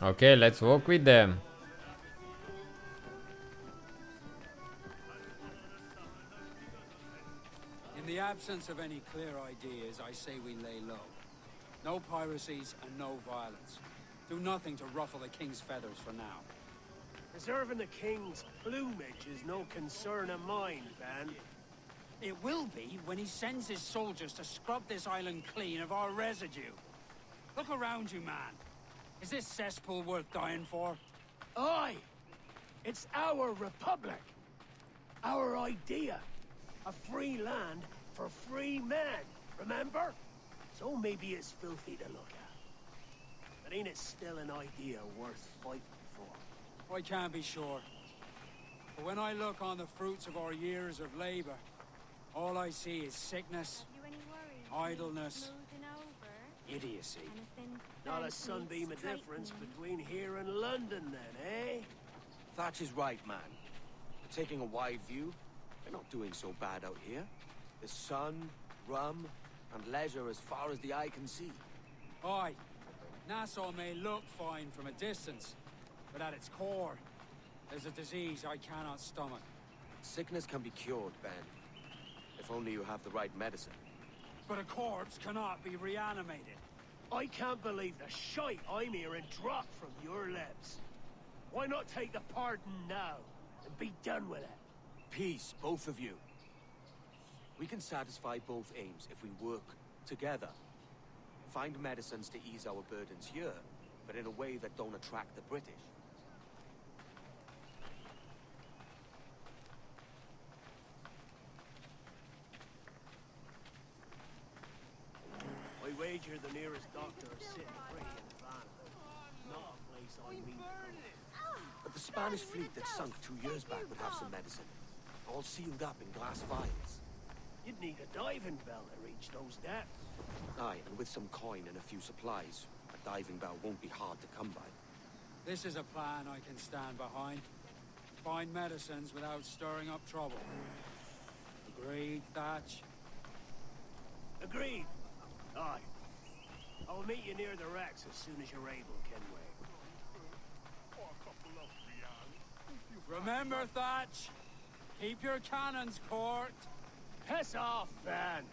Okay, let's walk with them. In the absence of any clear ideas, I say we lay low. No piracies and no violence. Do nothing to ruffle the king's feathers for now. Preserving the king's plumage is no concern of mine, Ben. It will be when he sends his soldiers to scrub this island clean of our residue. Look around you, man. Is this cesspool worth dying for? Aye! It's our republic. Our idea. A free land for free men, remember? So maybe it's filthy to look at. But ain't it still an idea worth fighting for? I can't be sure. But when I look on the fruits of our years of labor, all I see is sickness, idleness, idiocy. Not a sunbeam of difference between here and London then, eh? Thatch is right, man. Taking a wide view, they're not doing so bad out here. There's sun, rum, and leisure as far as the eye can see. Aye. Nassau may look fine from a distance, but at its core, there's a disease I cannot stomach. Sickness can be cured, Ben. If only you have the right medicine. But a corpse cannot be reanimated. I can't believe the shite I'm hearing drop from your lips. Why not take the pardon now, and be done with it? Peace, both of you. We can satisfy both aims if we work together. Find medicines to ease our burdens here, but in a way that don't attract the British. Wager the nearest doctor is sitting free in Havana. Not a place I mean. But the Spanish fleet that sunk two years back would have some medicine. All sealed up in glass vials. You'd need a diving bell to reach those depths. Aye, and with some coin and a few supplies, a diving bell won't be hard to come by. This is a plan I can stand behind. Find medicines without stirring up trouble. Agreed, Thatch? Agreed. Aye. I'll meet you near the wrecks as soon as you're able, Kenway. Remember, Thatch! Keep your cannons corked! Piss off, Ben!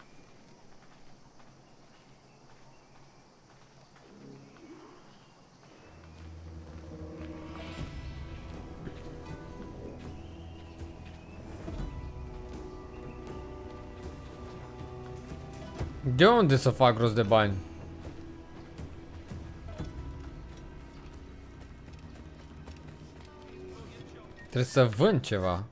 De unde să fac rost de bani? Trebuie să vând ceva.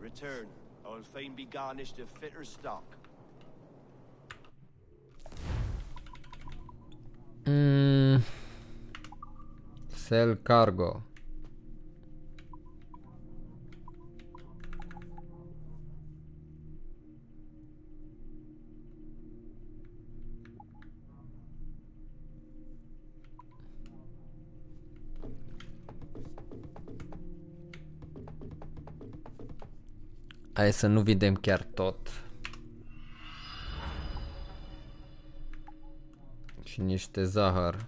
Return. I will fain be garnished of fitter stock. Mm. Sell cargo. Hai să nu vedem chiar tot. Și niște zahăr.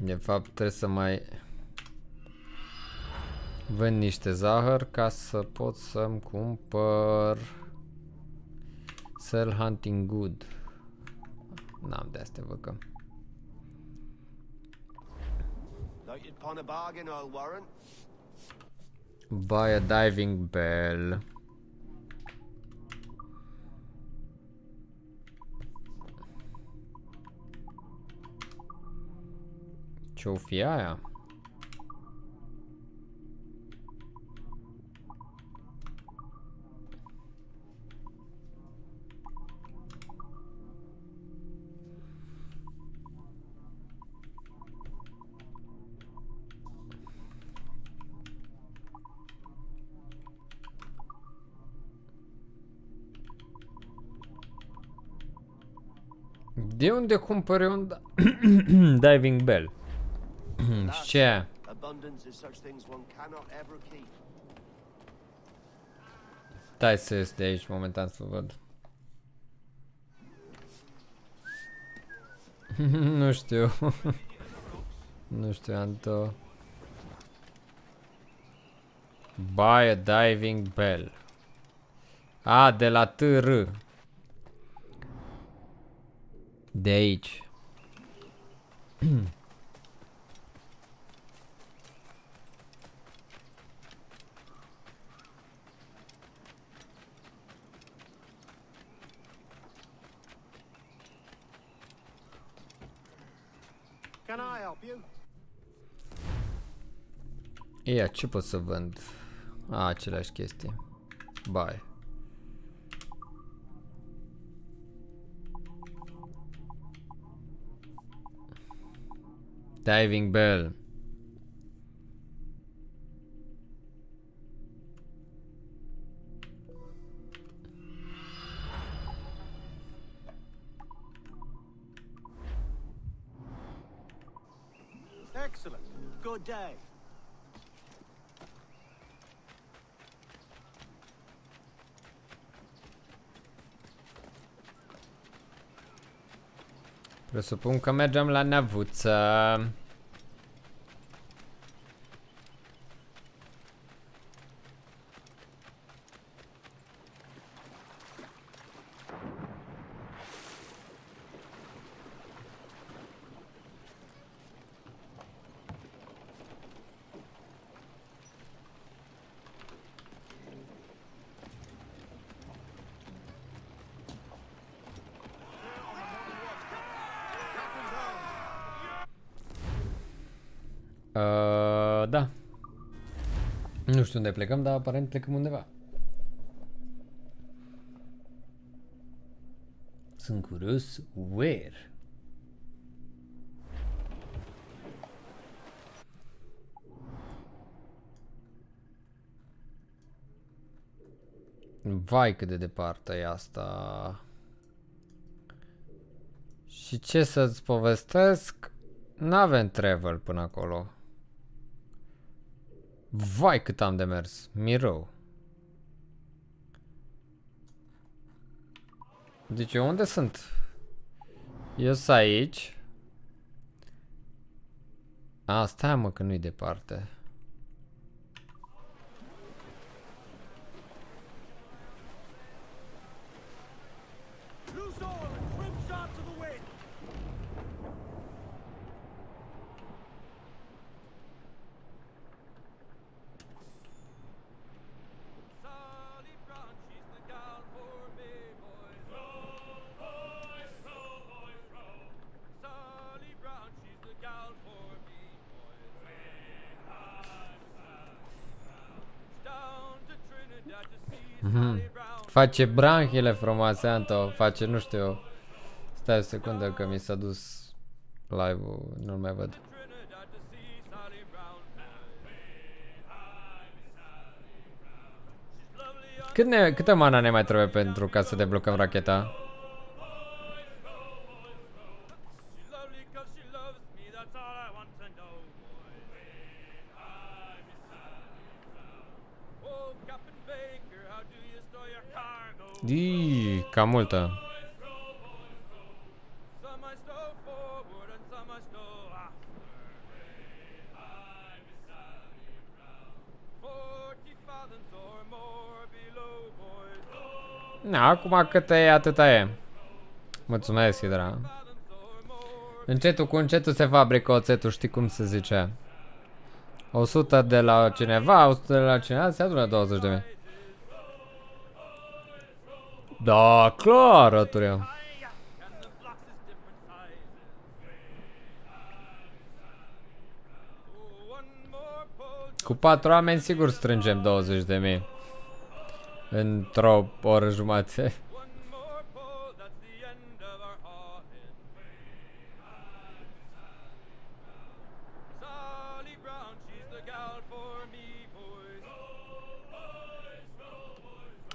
De fapt, trebuie să mai vând niște zahăr ca să pot să-mi cumpăr Sell Hunting Good. N-am de astea văcă. Buy a diving bell. Ce-o fi aia? De unde cumpăr un diving bell? Ce? Stai să ies de aici momentan să văd. Nu știu. Nu știu, Anto. Buy a diving bell. A, de la T R. De aici. Ia, ce pot să vând? A, aceleași chestii. Bye. Diving bell. Excellent. Good day. Presupun că mergem la Navuță. Uh, da. Nu știu unde plecăm, dar aparent plecăm undeva. Sunt curios. Where? Vai cât de departe e asta. Și ce să-ți povestesc? N-avem travel până acolo. Vai cât am de mers, mirou. Deci eu unde sunt? Eu sunt aici. A, stai mă că nu-i departe. Face branchile frumoase, Anto, face, nu știu. Stai o secundă că mi s-a dus live-ul, nu-l mai văd. Cât ne, câtă mana ne mai trebuie pentru ca să deblocăm racheta? Iii, cam multă. Na, acum câtă e, atâta e. Mulțumesc, Hidra. Încetul cu încetul se fabrică oțetul, știi cum se zice. o sută de la cineva, o sută de la cineva, se adună douăzeci de mii. Da, clar, aturea. Cu patru oameni sigur strângem douăzeci de mii într-o oră jumate.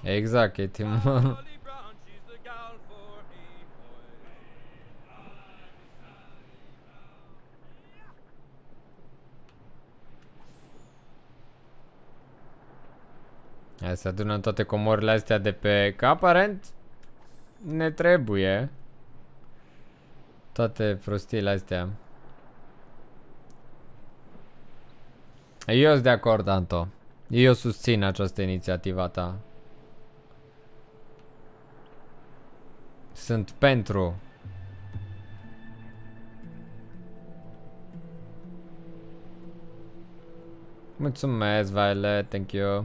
Exact, e timpul. Hai să adunăm toate comorile astea de pe cap. Aparent ne trebuie toate prostiile astea. Eu sunt de acord, Anto. Eu susțin această inițiativă a ta. Sunt pentru. Mulțumesc, Violet, thank you.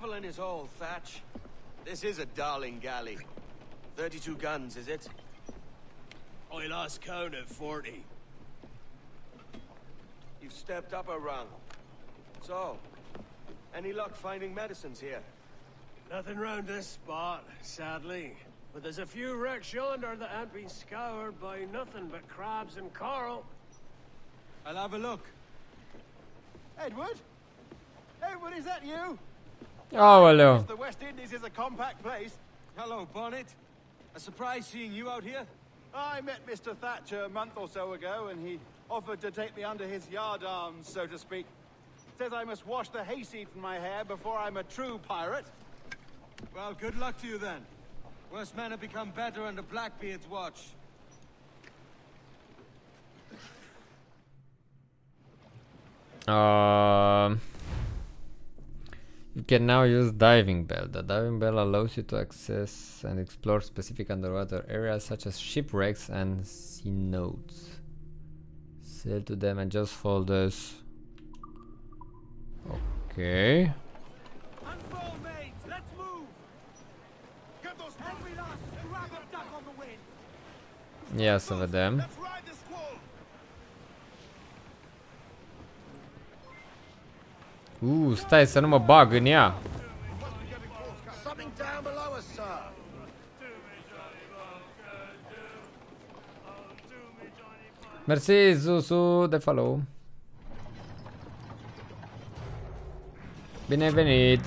Devil in his old, Thatch. This is a darling galley. thirty-two guns, is it? I lost count at forty. You've stepped up a rung. So, any luck finding medicines here? Nothing round this spot, sadly. But there's a few wrecks yonder that ain't been scoured by nothing but crabs and coral. I'll have a look. Edward? Edward, is that you? Oh, hello. The West Indies is a compact place. Hello, Bonnet. A surprise seeing you out here. I met Mister Thatcher a month or so ago, and he offered to take me under his yardarms, so to speak. Says I must wash the hayseed from my hair before I'm a true pirate. Well, good luck to you then. Worse men have become better under Blackbeard's watch. Uh... You can now use diving bell. The diving bell allows you to access and explore specific underwater areas such as shipwrecks and sea nodes. Sail to them and just fold us. Okay. Unfold, mates. Let's move. Get those heavy last and grab a duck on the wind. Yes, over them. Uuu, stai să nu mă bag în ea. Mersi, Zuzu, de follow. Bine venit.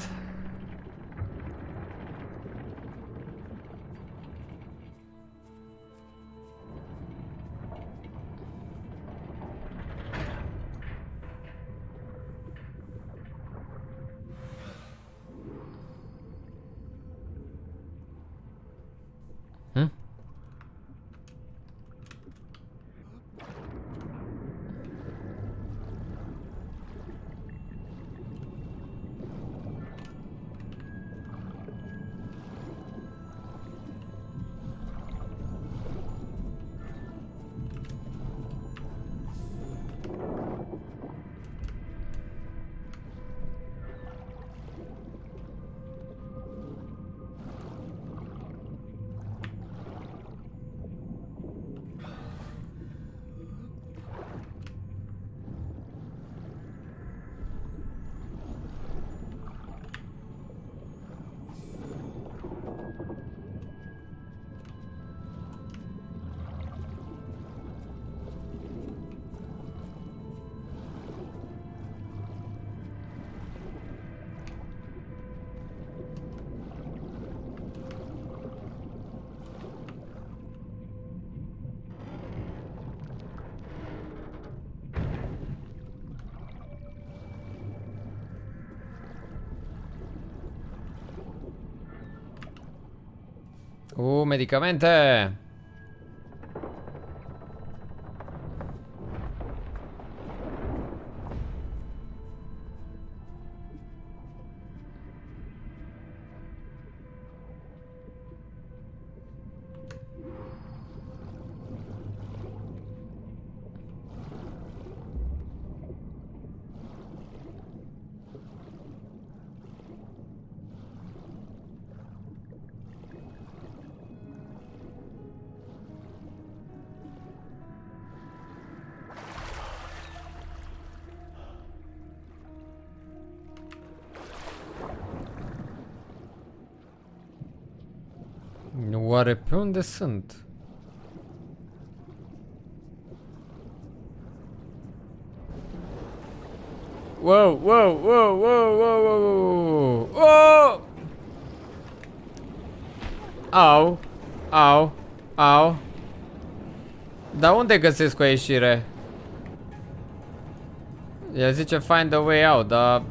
Uh, medicamente! Oare pe unde sunt? Wow, wow, wow, wow, wow, wow, wow, wow! Au! Au, au. Dar unde găsesc o ieșire? El zice find a way out, dar...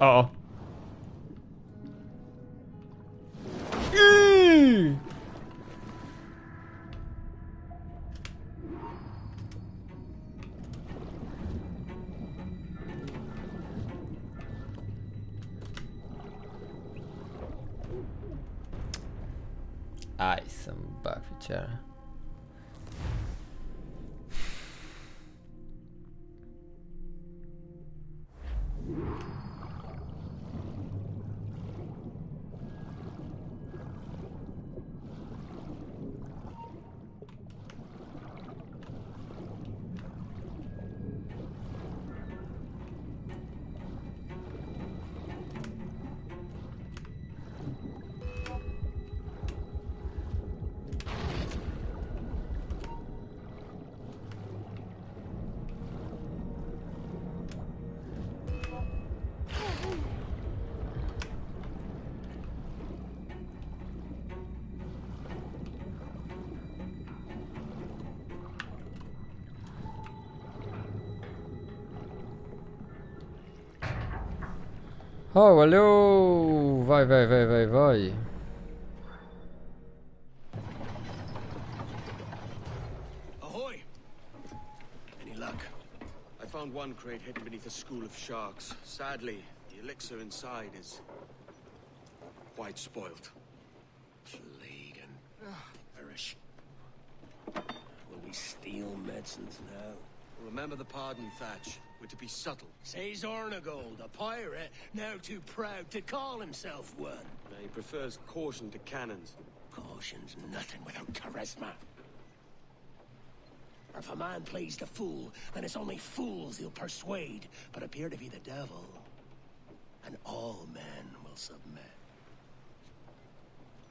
Uh-oh. Hai să-mi bag picioarele. Oh, aleu! Vai, vai, vai, vai, vai! Ahoy! Any luck? I found one crate hidden beneath a school of sharks. Sadly, the elixir inside is quite spoilt. Plague and perish. Will we steal medicines now? Remember the pardon, Thatch. We're to be subtle. Says Hornigold, a pirate, now too proud to call himself one. Now he prefers caution to cannons. Caution's nothing without charisma. If a man plays the fool, then it's only fools he'll persuade, but appear to be the devil. And all men will submit.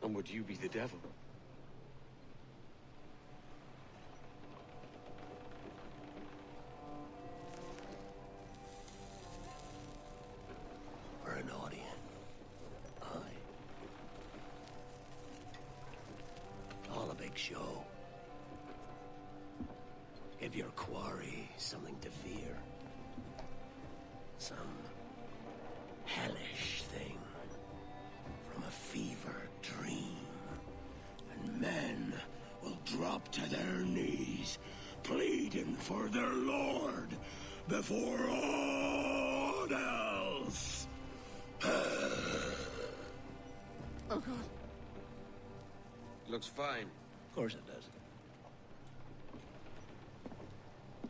And would you be the devil? Show. Give your quarry something to fear. Some hellish thing from a fever dream. And men will drop to their knees, pleading for their lord before all else. Oh, God. Looks fine. Of course it does.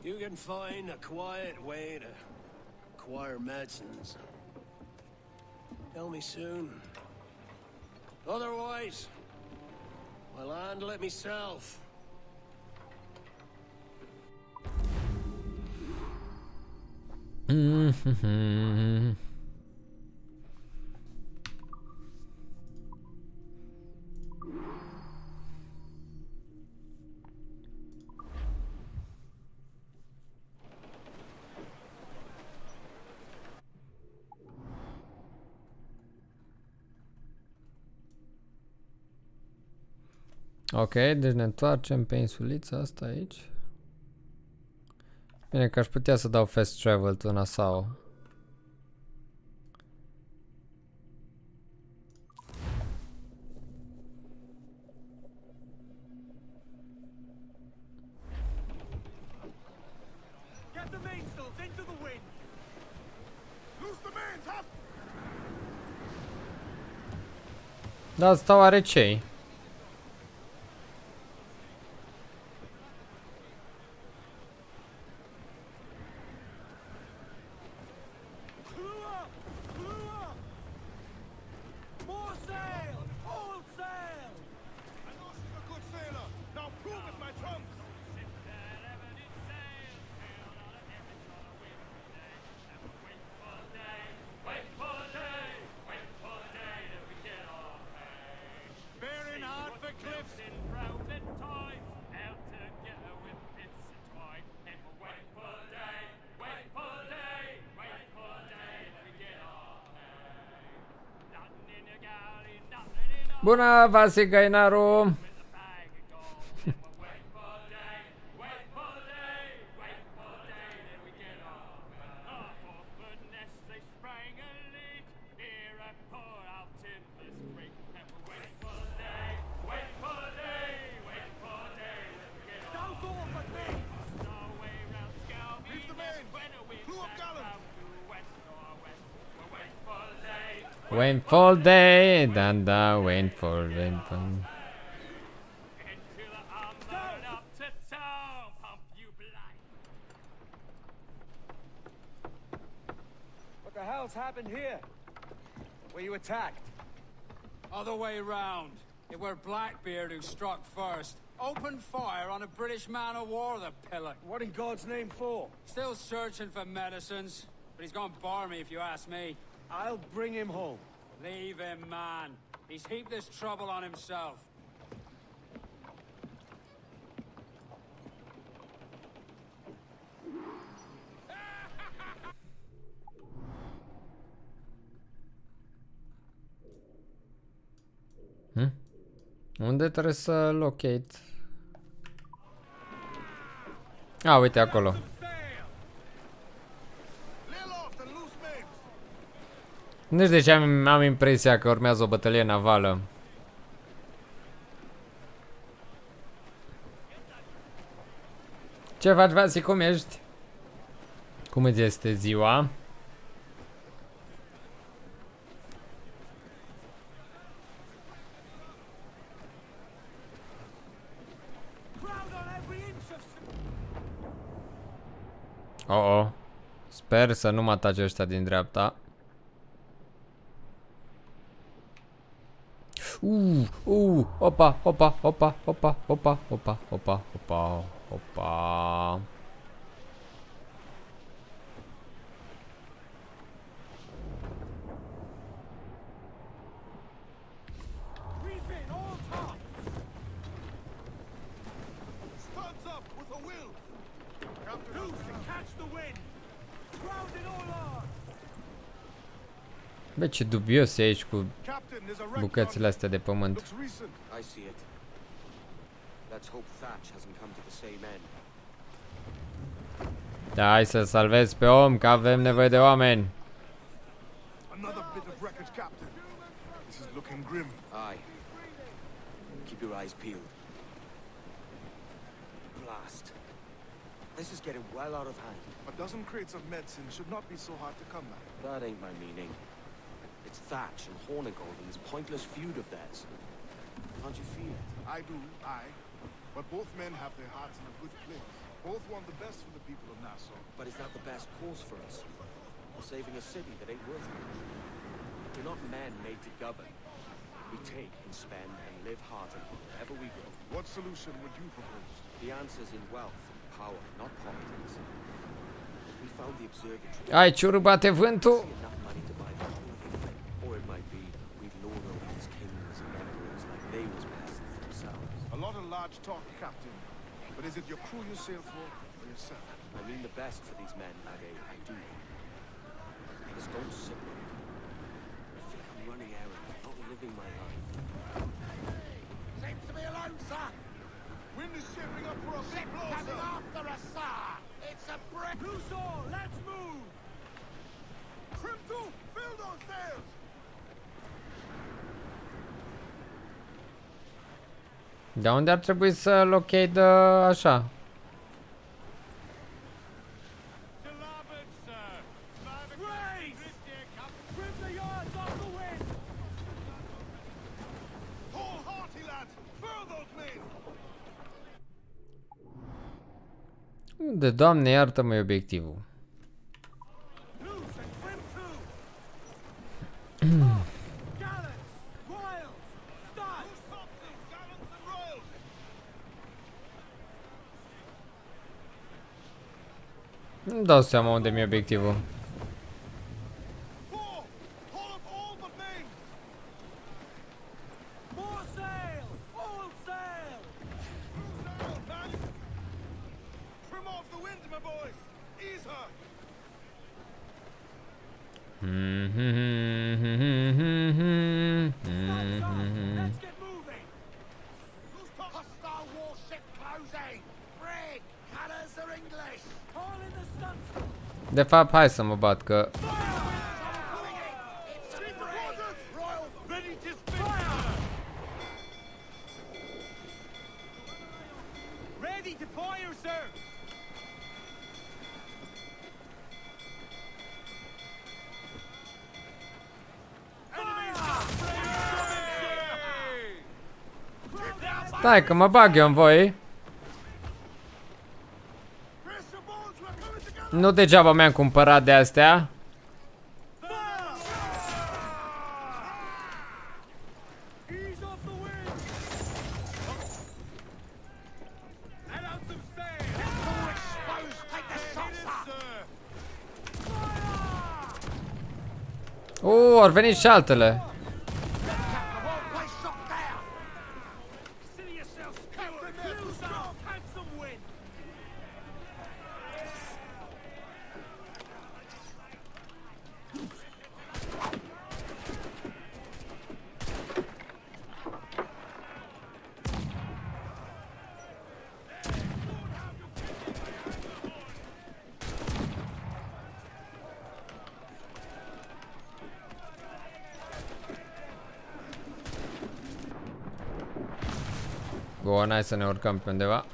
You can find a quiet way to acquire medicines. Tell me soon. Otherwise, I'll handle it myself. Hmm. Ok, deci ne întoarcem pe insulița asta aici. Bine că aș putea să dau fast travel to Nassau. Da, stau are cei. Bună, Vasi Gainaru! Windfall day, danda, windfall, windfall. What the hell's happened here? Were you attacked? Other way round. It were Blackbeard who struck first. Opened fire on a British man of war, the pillar. What in God's name for? Still searching for medicines, but he's gone barmy if you ask me. I'll bring him home. Leave him, man. He's heaped this trouble on himself. Hmm? Unde trebuie să locate? Ah, uite acolo. Nu știu de ce am, am impresia că urmează o bătălie navală. Ce faci, Vasi? Cum ești? Cum îți este ziua? Oh, oh. Sper să nu mă atace ăștia din dreapta. Uh, uh, opa, opa, opa, opa, opa, opa, opa, opa, opa. Bă, ce dubios e aici cu bucățile astea de pământ. Da, hai să salvezi pe om, că avem nevoie de oameni. This is getting well out of hand. A dozen crates of medicine should not be so hard to come by. That ain't my meaning. It's Thatch and Hornigold and this pointless feud of theirs. Can't you feel it? I do, I. But both men have their hearts in a good place. Both want the best for the people of Nassau. But is that the best course for us? Or saving a city that ain't worth it? We're not men made to govern. We take and spend and live heartily wherever we go. What solution would you propose? The answer's in wealth and power, not politics. If we found the observatory... Ai, ciurbate vântul! Talk, Captain, but is it your crew you sail for or yourself? I mean the best for these men, Ade, I do. This don't sit with I feel like I'm running errands, not living my life. Hey, leave me alone, sir! Wind is shivering up for a big blow, sir! Coming after us, sir! It's a break! Loose all, let's move! Trim to, fill those sails! Da, unde ar trebui să locate așa? Unde, Doamne, iartă-mă, e obiectivul. Nu-mi dau seama unde mi-e obiectivul. De fapt, hai să mă bat că... Stai că mă bag eu în voi. Nu degeaba mi-am cumpărat de astea. Uuu, au venit și altele. Bun, hai să ne urcăm pe undeva.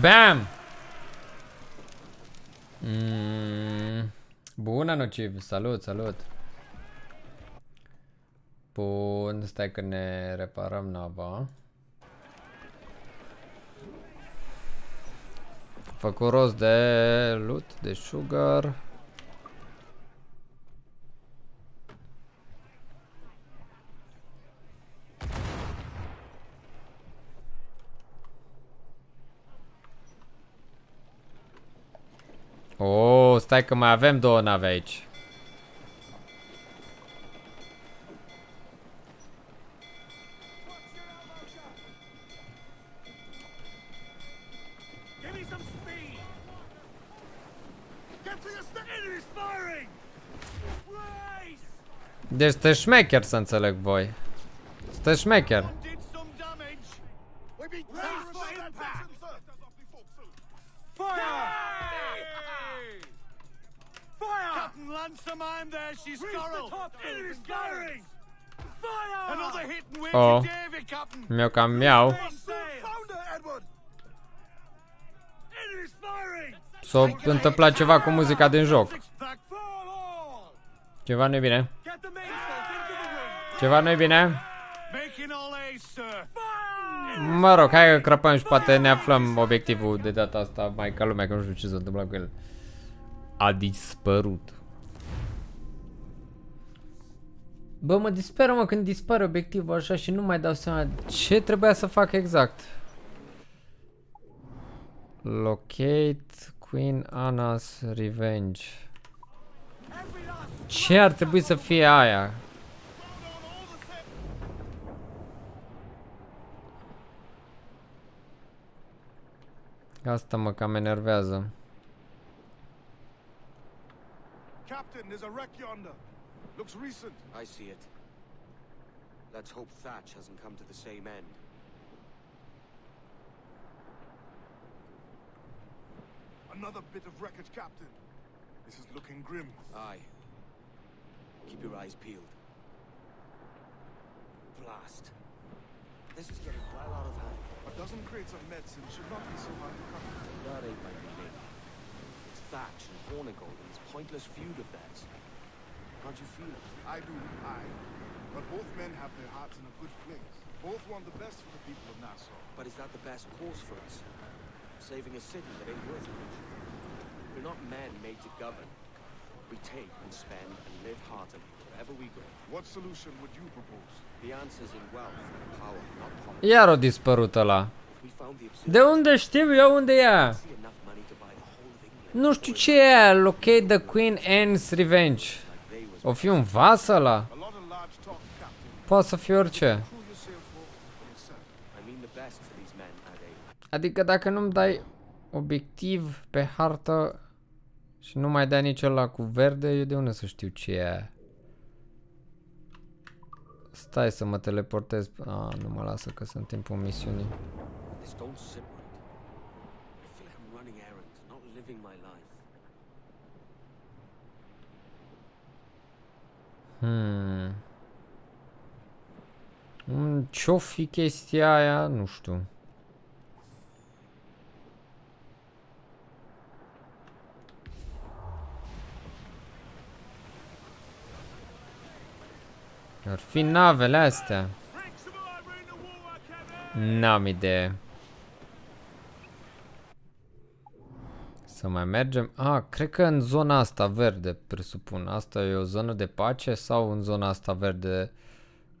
Bam! Mm. Bună, Nociv! Salut, salut! Bun, stai că ne reparăm nava. Făcut rost de loot, de sugar. Oh, stai că mai avem două nave aici. Deci stă șmecher, să înțeleg voi. Stă șmecher. Oh, mi-o cam iau. S-a întâmplat ceva cu muzica din joc. Ceva nu-i bine. Ceva nu-i bine. Mă rog, hai că crăpăm și poate ne aflăm obiectivul de data asta. Mai ca lumea, că nu știu ce s-a întâmplat cu el. A dispărut. Bă, mă disperă, mă, când dispare obiectivul așa și nu mai dau seama ce trebuia să fac exact. Locate Queen Anne's Revenge. Ce ar trebui să fie aia? Asta mă cam enervează. Captain, there's a wreck yonder. Looks recent. I see it. Let's hope Thatch hasn't come to the same end. Another bit of wreckage, Captain. This is looking grim. Aye. Keep your eyes peeled. Blast. This is getting well out of hand. A dozen crates of medicine should not be so hard to cover. That ain't my feeling. It's Thatch and Hornigold and this pointless feud of theirs. How'd you feel? I do, I. But both men have their hearts in a good place. Both want the best for the people of Nassau. But is that the best course for us? saving a city that ain't worth much. We're not men made to govern. We take and spend and live heartily wherever we go. What solution would you propose? The answer's in wealth and power, not politics. Iar o dispărut ăla. De unde știu eu unde e? Nu știu ce e, locate the Queen Anne's Revenge. O fi un vas ăla? Poate să fie orice. Adică dacă nu-mi dai obiectiv pe hartă și nu mai dai nici ăla cu verde, eu de unde să știu ce e? Stai să mă teleportez. Ah, nu mă lasă că sunt timpul misiunii. Hmm. Ce-o fi chestia aia? Nu știu. Ar fi navele astea. N-am idee. Să mai mergem. Ah, cred că în zona asta verde, presupun. Asta e o zonă de pace sau în zona asta verde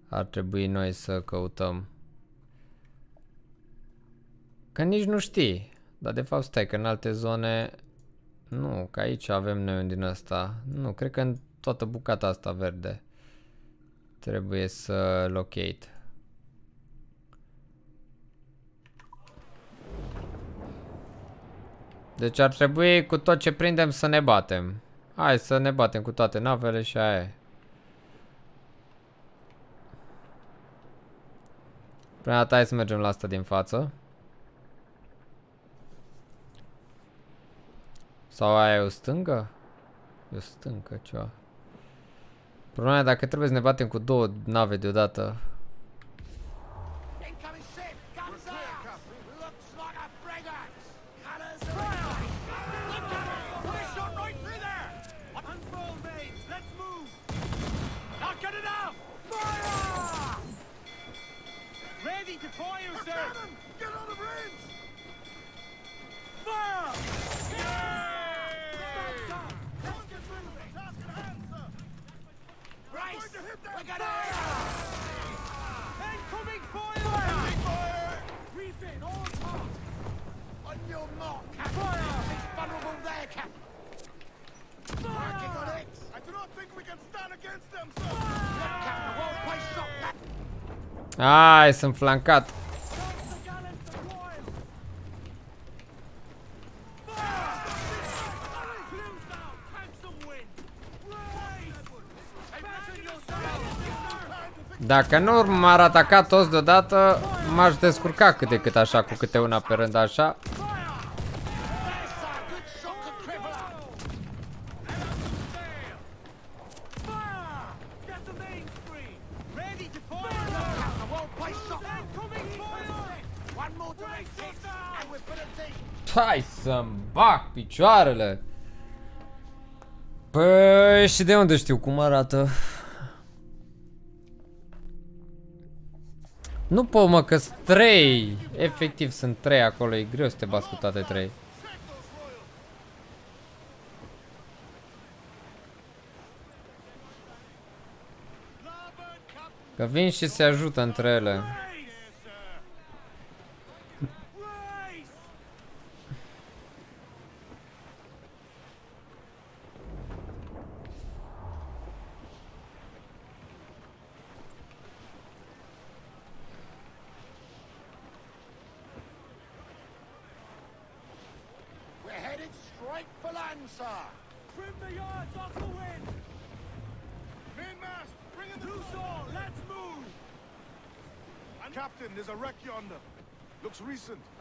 ar trebui noi să căutăm? Că nici nu știi. Dar de fapt stai că în alte zone... Nu, că aici avem noi un din asta. Nu, cred că în toată bucata asta verde trebuie să locate. Deci ar trebui cu tot ce prindem să ne batem. Hai să ne batem cu toate navele și aia e. Prima dată hai să mergem la asta din față. Sau aia e o stângă? E o stângă ceva. Problema e dacă trebuie să ne batem cu două nave deodată. Ai, sunt flancat. Dacă nu m-ar ataca toți deodată, m-aș descurca cât de cât așa, cu câte una pe rând așa. Hai să-mi bag picioarele. Păi și de unde știu cum arată? Nu pot mă, că sunt trei. Efectiv sunt trei acolo, e greu să te bați cu toate trei. Că vin și se ajută între ele.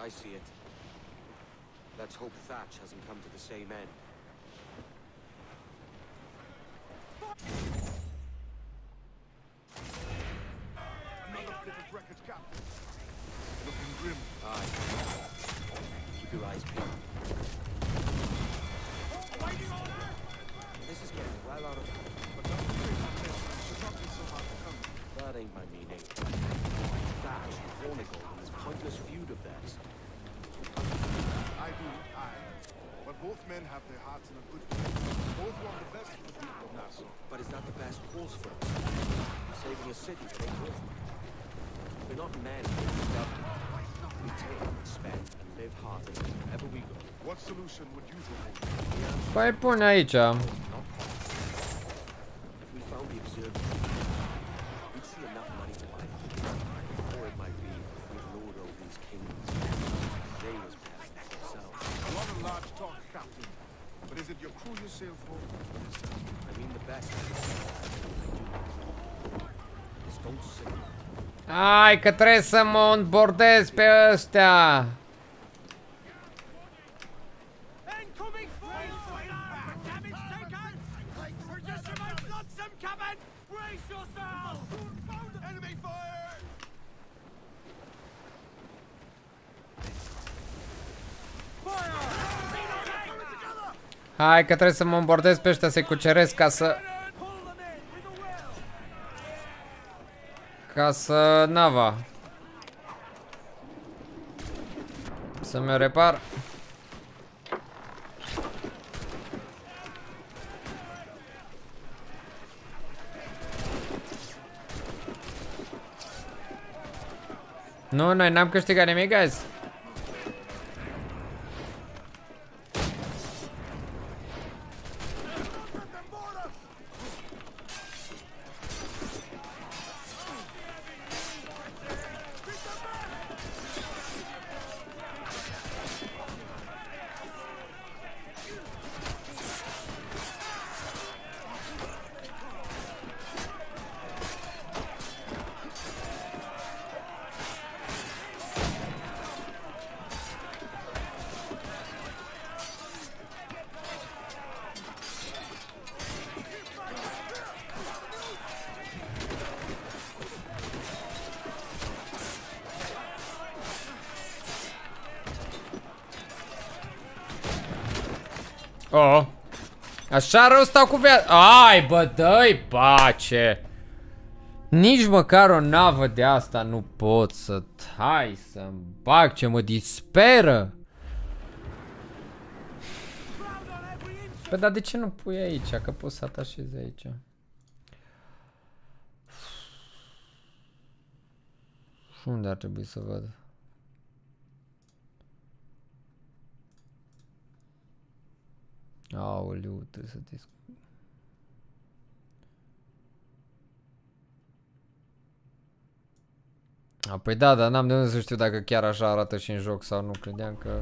I see it. Let's hope Thatch hasn't come to the same end. Looking grim. Aye. Keep your eyes peeled. This is getting well out of hand. But don't be so hard to come. That ain't my meaning. Thatch, Hornigold, and this pointless feud of theirs. I do, I. But both men have their hearts in a good place. Both want the best for the people of Nassau. But it's not the best cause for us. Saving a city for a war. We're not men who stop. We take, spend, and live heartily wherever we go. What solution would you propose? Păi pune aici. Ai, că trebuie să mă onboardez pe ăstea. Hai că trebuie să mă onboardez pe ăștia, să-i cuceresc ca să... Ca să... nava. Să mi-o repar. Nu, noi n-am câștigat nimic azi. Oh. Așa rău stau cu viața. Ai, bă, dă-i pace. Nici măcar o navă de asta nu pot să... Hai să-mi bag, ce mă disperă. Păi, dar de ce nu pui aici? Că poți să atașezi aici. Și unde ar trebui să văd? Aoleu, trebuie să discut. A, păi da, dar n-am de unde să știu dacă chiar așa arată și în joc sau nu, credeam că...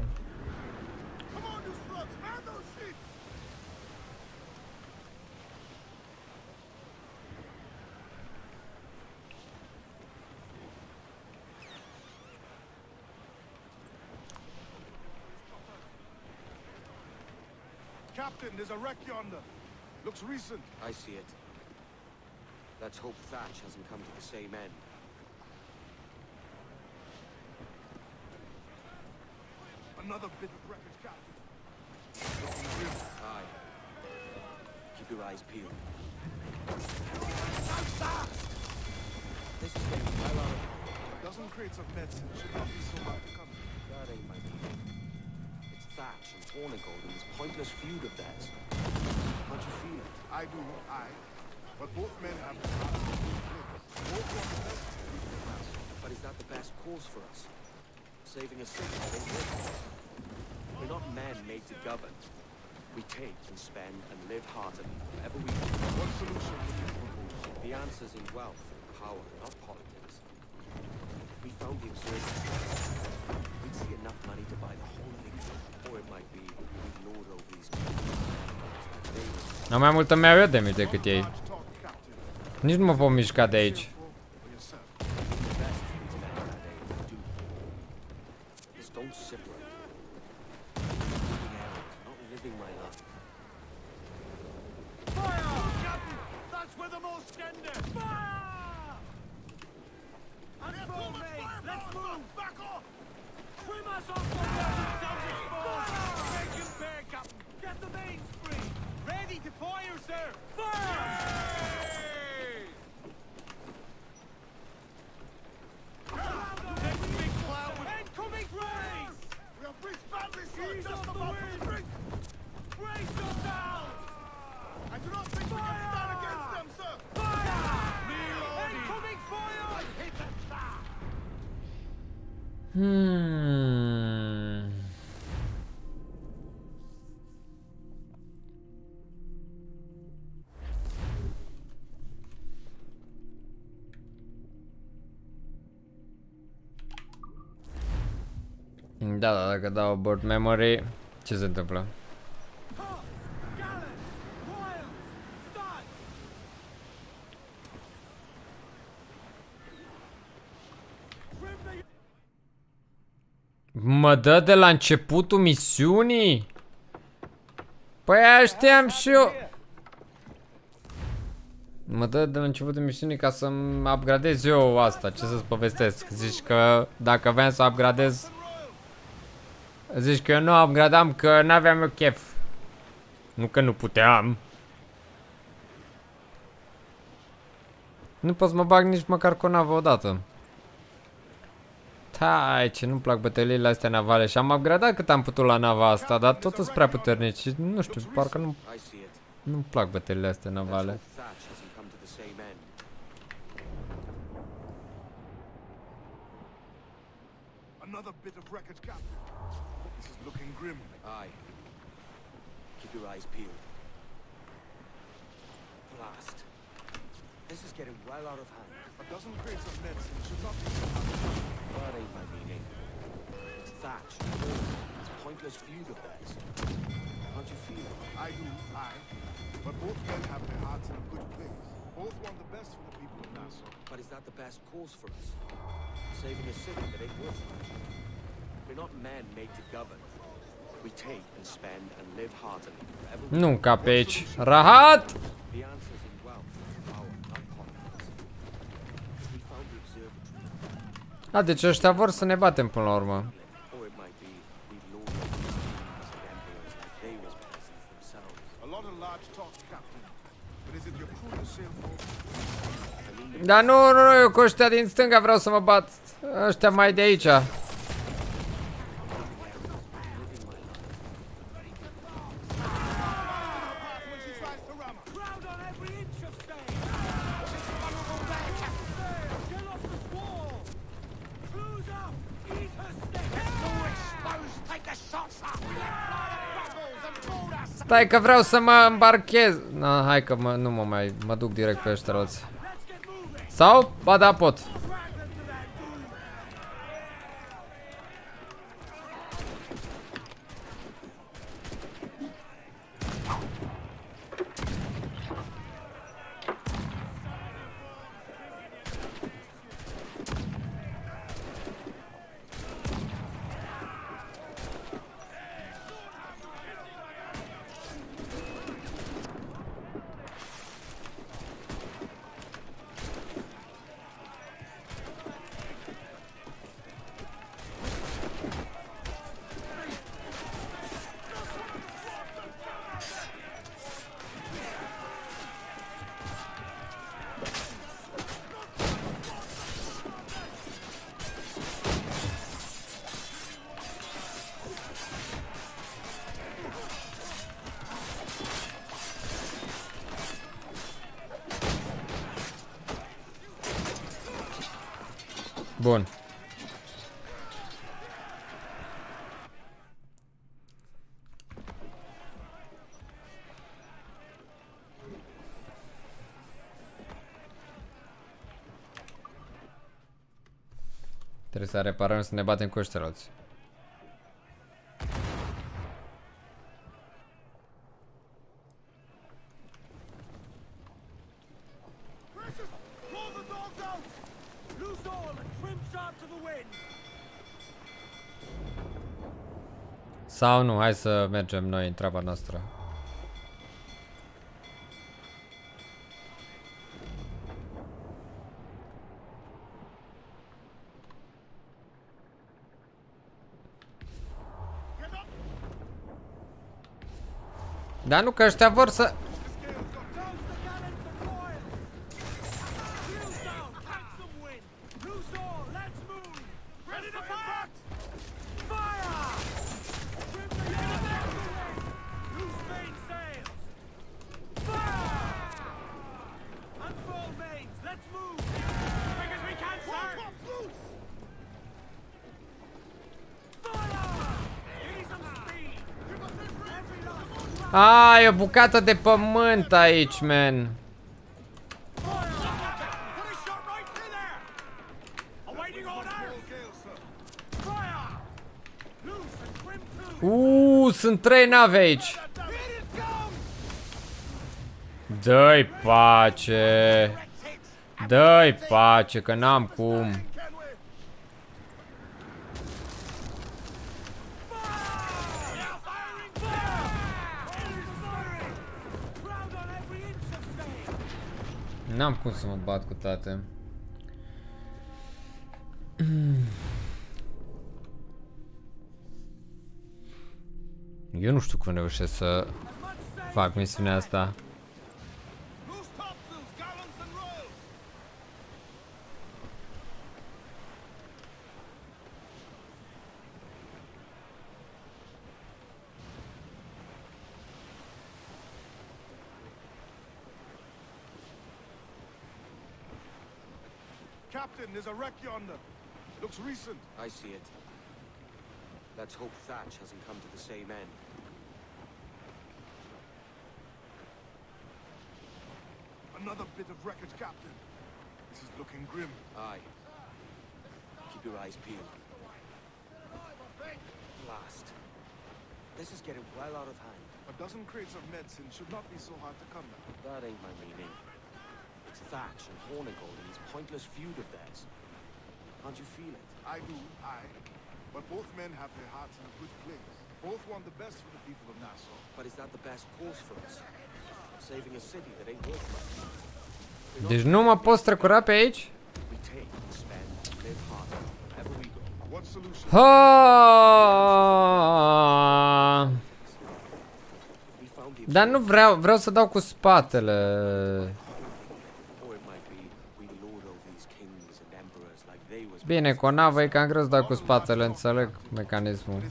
There's a wreck yonder. Looks recent. I see it. Let's hope Thatch hasn't come to the same end. Another bit of wreckage, Captain. Aye. Keep your eyes peeled. This is getting well out. A dozen crates of medicine should not be so hard to come. That ain't my deal. Thatch and Hornigold in this pointless feud of theirs. How'd you feel it? I do, I. But both men have the past. Both want the best for the people of Nassau. But is that the best cause for us? Saving a city ain't worth it. We're not men made to govern. We take and spend and live heartily wherever we do. What solution would you propose? The answer's in wealth and power, not politics. If we found the absurd. We'd see enough money to buy the whole thing. Or it might be we'd lord over these people. Mai multă mi-au eu de mii decât ei. Nici nu mă pot mișca de aici. Hmm. Da, da, dacă dau abort memory, ce se întâmplă? Mă dă de la începutul misiunii? Păi așteam și eu. Mă dă de la începutul misiunii ca să-mi upgradez eu asta. Ce să-ți povestesc? Zici că dacă vreau să upgradez, zici că eu nu upgradam că n-aveam eu chef. Nu că nu puteam. Nu pot să mă bag nici măcar cu o navă odată. Hai, ce nu-mi plac bătăliile astea navale și am upgradat cât am putut la nava asta, dar tot sunt prea puternici și nu știu, parcă nu... Nu-mi plac bătăliile astea navale. That ain't my meaning. It's Thatch, it's pointless feud of theirs. Can't you feel it? I do, I. But both men have their hearts in a good place. Both want the best for the people of Nassau. But is that the best cause for us? Saving a city that ain't worth it. We're not men made to govern. We take and spend and live heartily. Nu ca pe aici. Rahat! The answer is in wealth, power, and confidence. If we found the observatory. A, deci ăștia vor să ne batem până la urmă. Dar nu, nu, nu, eu cu ăștia din stânga vreau să mă bat. Ăștia mai de aici. Stai că vreau să mă îmbarchez. Na, hai că mă, nu mă mai, mă duc direct pe ăștia roți. Sau? Ba da, pot. Bun. Trebuie să reparăm, să ne batem cu ăștia roți. Sau nu, hai să mergem noi în treaba noastră. Dar nu, că ăștia vor să... A, e o bucată de pământ aici, man. Uuu, sunt trei nave aici. Dă-i pace. Dă-i pace, că n-am cum. N-am cum să mă bat cu tate. Eu nu știu cum reușesc să fac misiunea asta. There's a wreck yonder. Looks recent. I see it. Let's hope Thatch hasn't come to the same end. Another bit of wreckage, Captain. This is looking grim. Aye. Keep your eyes peeled. Blast. This is getting well out of hand. A dozen crates of medicine should not be so hard to come by. That ain't my meaning. It's Thatch and Hornigold and this pointless feud of theirs. Can't you feel it? I do, I. But both men have their hearts in a good place. Both want the best for the people of Nassau. But is that the best course for us? Saving a city that ain't worth much. Deci nu mă poți strecura pe aici? Haa! Dar nu vreau, vreau să dau cu spatele. Bine, cu o navă e cam greu să dau cu spatele, înțeleg mecanismul.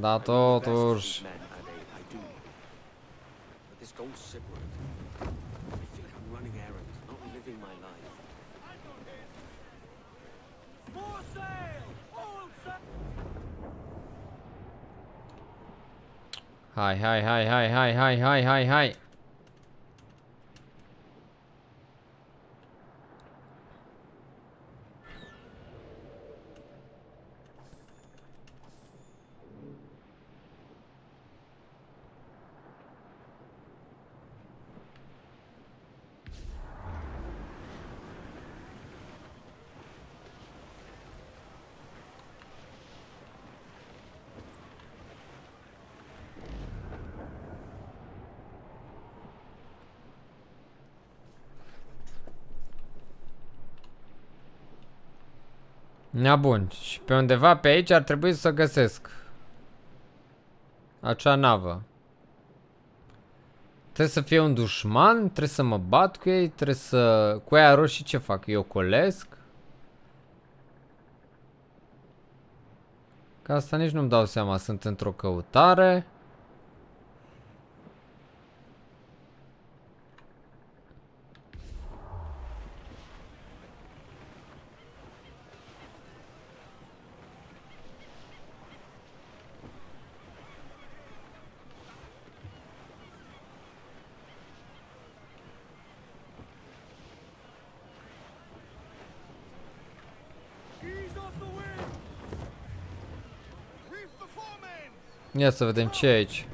Da, totuși. Hai, hai, hai, hai, hai, hai, hai, hai, hai. Na bun, și pe undeva pe aici ar trebui să găsesc acea navă. Trebuie să fie un dușman, trebuie să mă bat cu ei, trebuie să... Cu aia roșii ce fac? Eu colesc? Ca asta nici nu-mi dau seama, sunt într-o căutare. Ia să vedem ce e aici.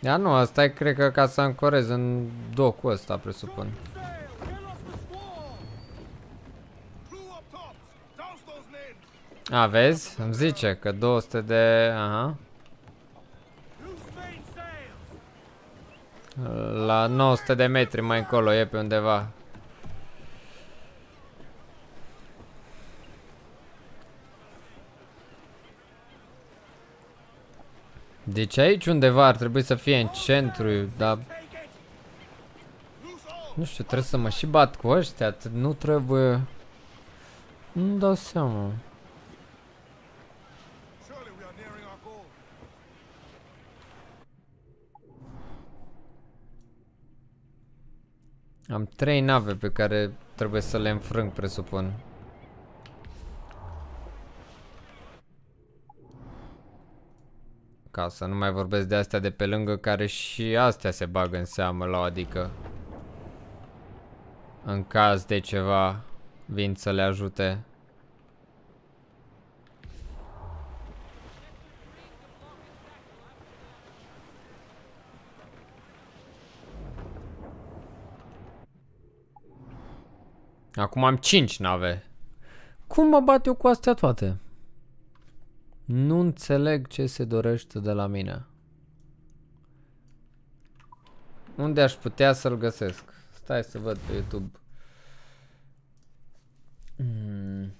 Ia nu, asta e cred că ca să ancorez în docul ăsta, presupun. A, vezi? Îmi zice că două sute de... Aha. La nouă sute de metri mai încolo e pe undeva. Deci aici undeva ar trebui să fie în centru, dar... Nu știu, trebuie să mă și bat cu ăștia, nu trebuie... Nu-mi dau seama. Am trei nave pe care trebuie să le înfrâng, presupun. Ca să nu mai vorbesc de astea de pe lângă, care și astea se bagă în seamă la o adică. În caz de ceva, vin să le ajute. Acum am cinci nave. Cum mă bat eu cu astea toate? Nu înțeleg ce se dorește de la mine. Unde aș putea să-l găsesc? Stai să văd pe YouTube. Mm.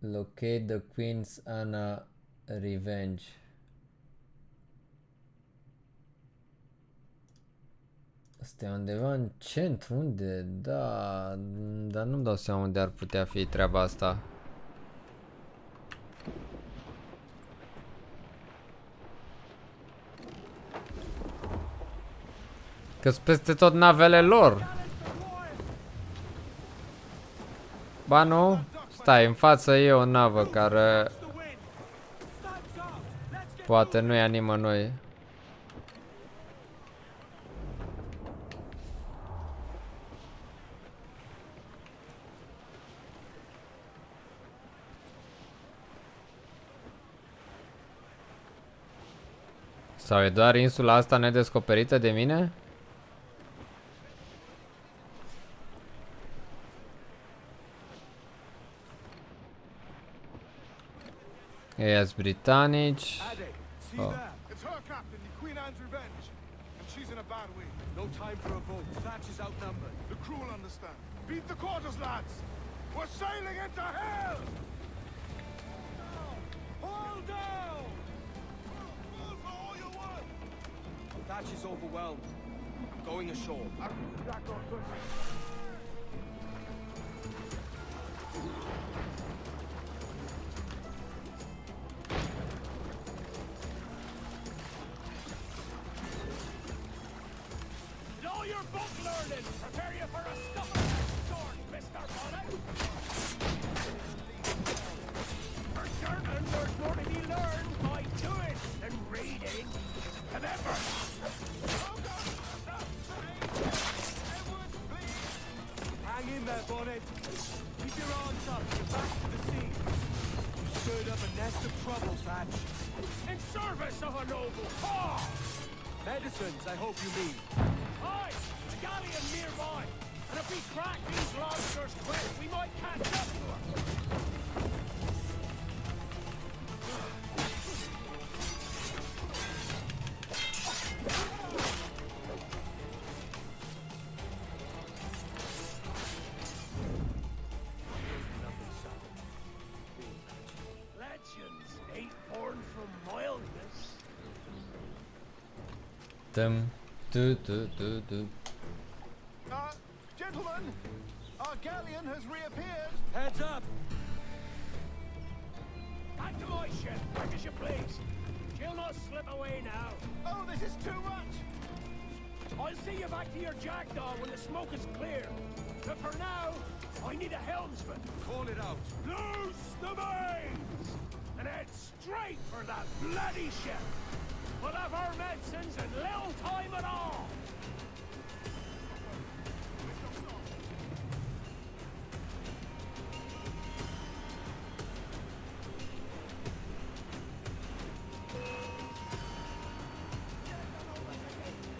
Locate the Queen's Anne's Revenge. Este undeva în centru, unde? Da, dar nu-mi dau seama unde ar putea fi treaba asta. Că-s peste tot navele lor. Ba nu? Stai, în față e o navă care poate nu e a nimănui. Sau e doar insula asta nedescoperită de mine? Ei-ați britanici. Oh. Thatch is overwhelmed. I'm going ashore. Know your book learning. Prepare you for a stubborn sword, Mister Bonnet. For certain, there's more to be learned by doing than reading and effort. Hang in there, Bonnet. Keep your arms up, you're back to the sea. You stirred up a nest of trouble, Thatch. In service of a noble cause! Medicines, I hope you mean. Aye, the galleon nearby. And if we crack these lancers quick, we might catch up to them. Um, do, do, do, do. Uh, gentlemen, our galleon has reappeared. Heads up. Back to my ship, quick as you please. She'll not slip away now. Oh, this is too much. I'll see you back to your Jackdaw when the smoke is clear. But for now, I need a helmsman. Call it out. Loose the mains and head straight for that bloody ship. We'll have our medicines and little time at all!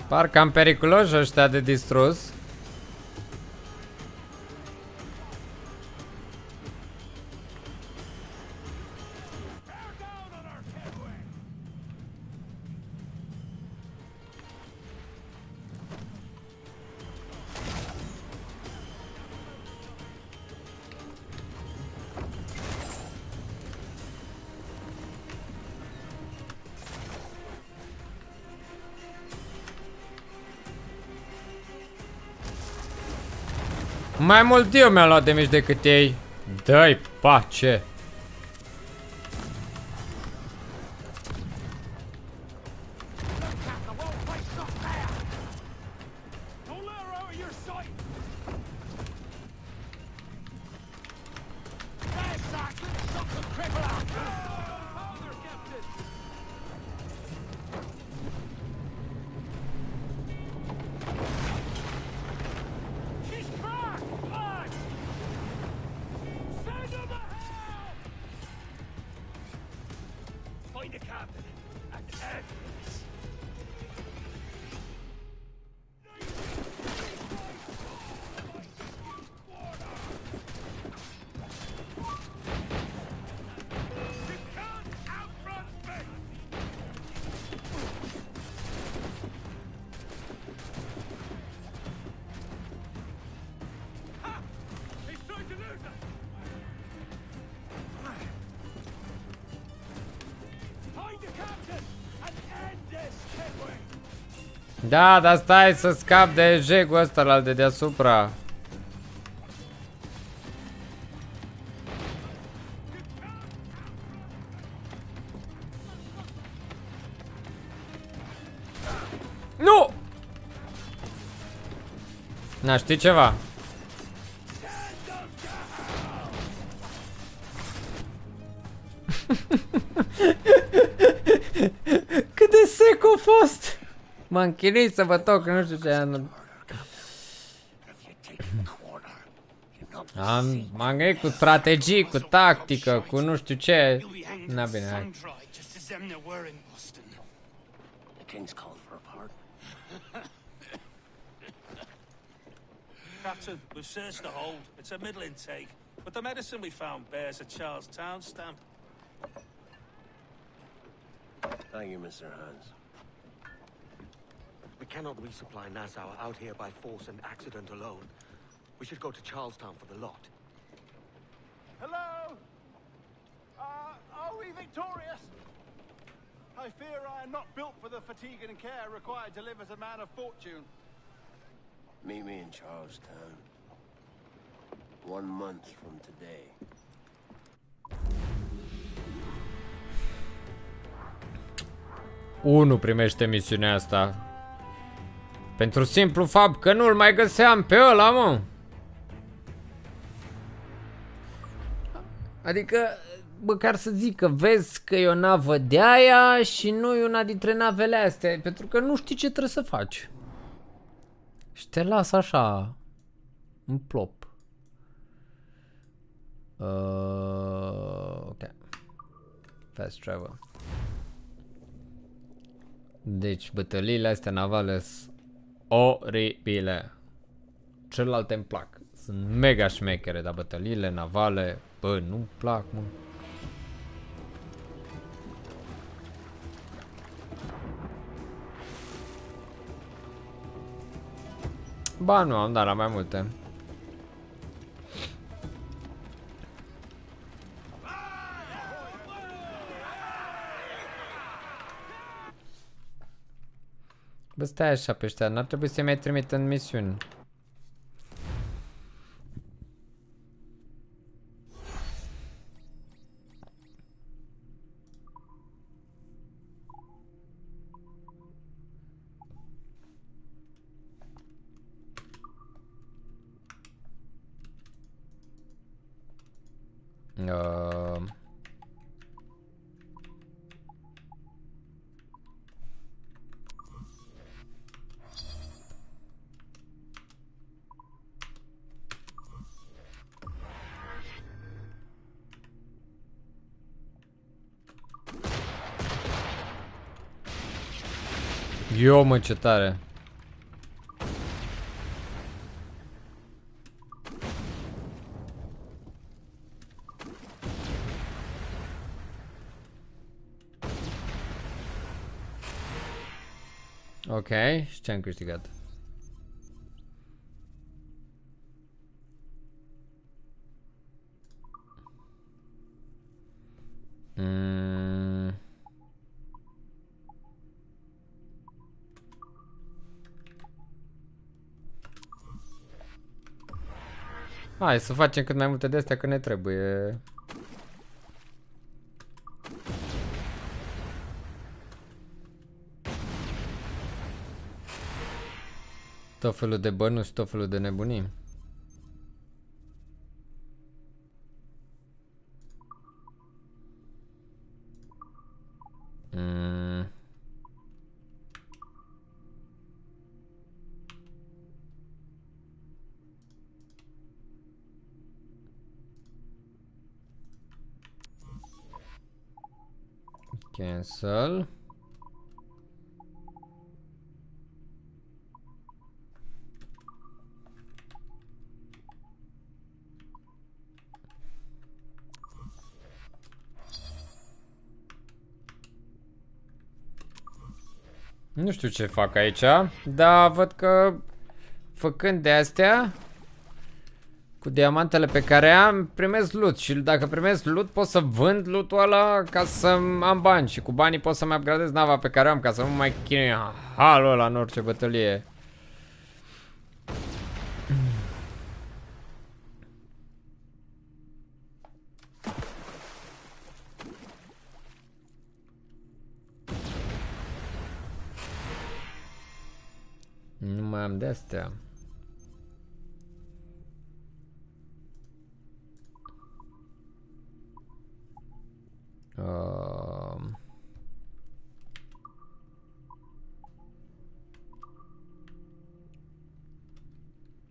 Par cam periculoși ăștia de distrus. Mai mult eu mi-am luat de mici decât ei. Dă-i pace. Da, dar stai să scap de jegul ăsta la de deasupra. Nu! Na, știi ceva? Cât de sec a fost! M-am închirit să vă toc, nu știu ce am... M-am gândit cu strategii, cu tactică, cu nu știu ce... Na bine, hai. Captain, we've searched the hold. It's a middling take, but the medicine we found bears a Charlestown stamp. Thank you, Mister Hans. We cannot resupply Nassau out here by force and accident alone. We should go to Charlestown for the lot. Hello? Uh, are we victorious? I fear I am not built for the fatigue and care required to live as a man of fortune. Meet me in Charlestown. One month from today. Unu primește misiunea asta. Pentru simplu fapt că nu-l mai găseam pe ăla, mă. Adică, măcar să zic că vezi că e o navă de aia și nu e una dintre navele astea, pentru că nu știi ce trebuie să faci. Și te las așa, în plop. Uh, ok. Fast travel. Deci, bătăliile astea navale sunt oribile. Celelalte îmi plac. Sunt mega șmechere, dar bătăliile navale, bă, nu-mi plac, mă. Ba, nu am, dar am mai multe. Bă, stai așa pe ăștia, n-ar trebui să-i mai trimit în misiuni. Uh... Eu, mă, ce tare. Ok, și ce am câștigat? Hai să facem cât mai multe de astea, că ne trebuie. Tot felul de bănuți, tot felul de nebunii. Mm. Cancel. Nu știu ce fac aici, dar văd că făcând de astea cu diamantele pe care am, primesc loot și dacă primesc loot pot să vând lootul ăla ca să am bani și cu banii pot să-mi upgradez nava pe care am ca să nu mai chinui halul ăla în orice bătălie. Nu mai am de-astea. Uh...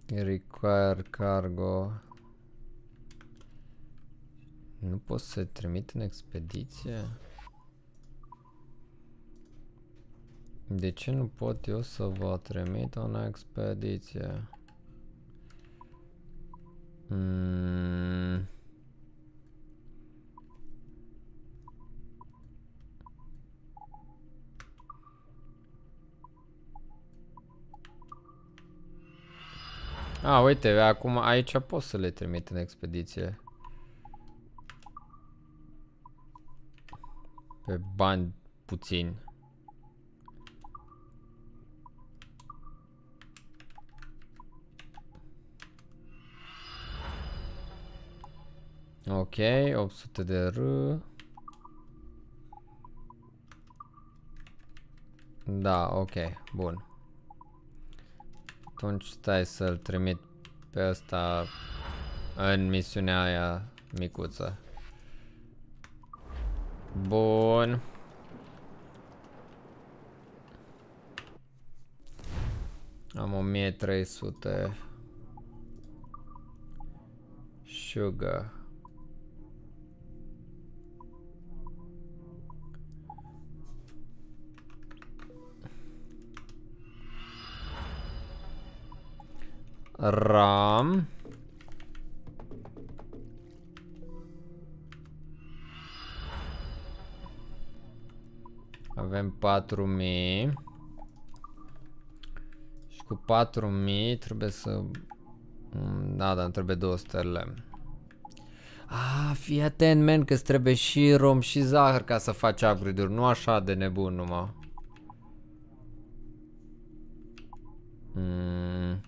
Require cargo. Nu pot să-i trimit în expediție? De ce nu pot eu să vă trimit în expediție? Mm. A, uite, acum aici pot să le trimit în expediție. Pe bani puțini. Ok, opt sute de R. Da, ok, bun. Atunci stai să-l trimit pe ăsta în misiunea aia micuță. Bun. Am o mie trei sute. Sugar. Ram. Avem patru mii. Și cu patru mii trebuie să... Da, dar îmi trebuie două stele. Ah, fii atent, man, că-ți trebuie și rom și zahăr ca să faci upgrade-uri. Nu așa de nebun numai. Mm.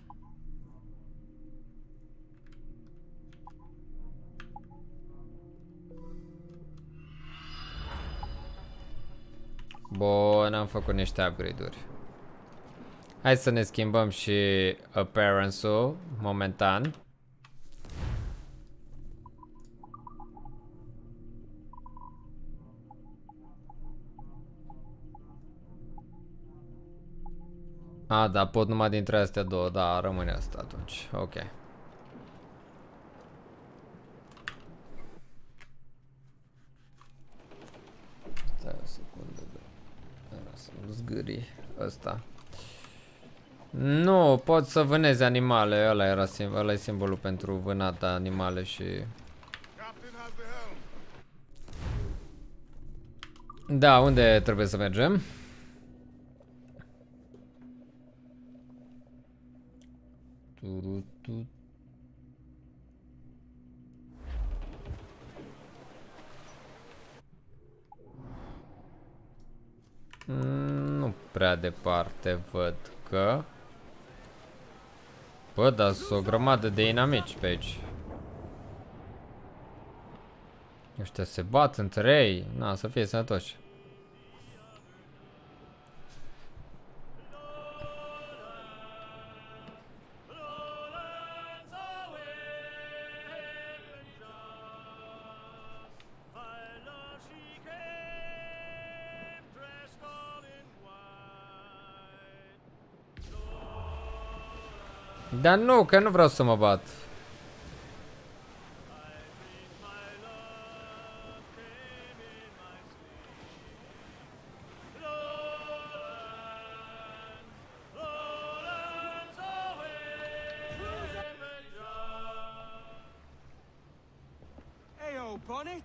Bun, am făcut niște upgrade-uri. Hai să ne schimbăm și appearance-ul momentan. A, da, pot numai dintre astea două, da, rămâne asta atunci, ok. Stai o secundă. Zgârii ăsta. Nu, pot să vânezi animale. Ăla era sim ăla e simbolul pentru vânata animale și... Da, unde trebuie să mergem? Turutu. Nu prea departe văd că... Bă, dar sunt o grămadă de inamici pe aici. Ăștia se bat între ei. Na, să fie sănătoși. Dar nu, că nu vreau să mă bat. Hey, old Bonnet!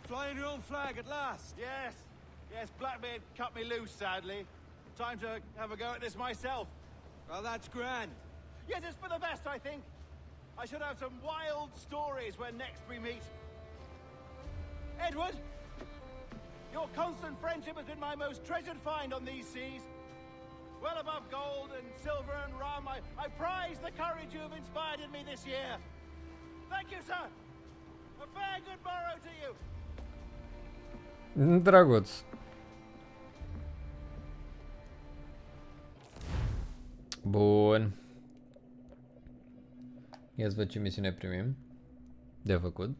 Flying your own flag at last. Yes, yes, Blackbeard cut me loose, sadly. Time to have a go at this myself. Well, that's grand. Yes, it's for the best, I think. I should have some wild stories when next we meet. Edward, your constant friendship has been my most treasured find on these seas. Well above gold and silver and rum, I, I prize the courage you have inspired in me this year. Thank you, sir. A fair good morrow to you. Dragoț. Bun. Ia să văd ce misiune primim de făcut.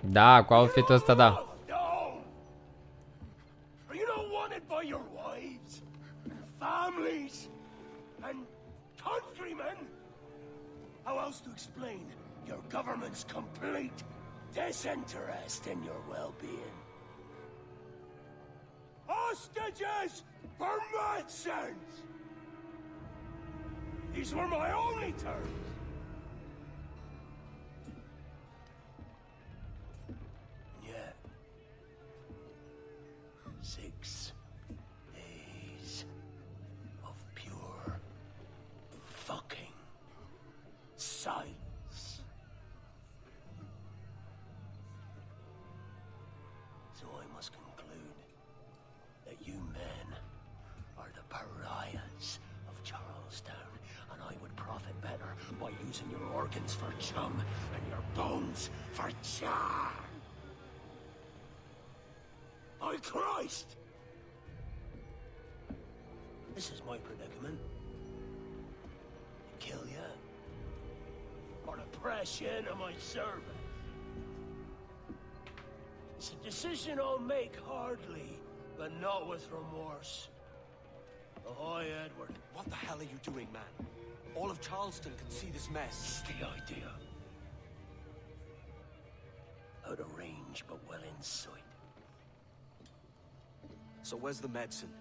Da, cu outfit-ul ăsta, da. Disinterest in your well-being. Hostages for merchants! These were my only terms. Yeah. Six days of pure fucking sight. Using your organs for chum and your bones for jar. By Christ! This is my predicament. Kill you, or to press you into my service. It's a decision I'll make hardly, but not with remorse. Ahoy, Edward. What the hell are you doing, man? All of Charleston can see this mess. It's the idea. Out of range, but well in sight. So where's the medicine?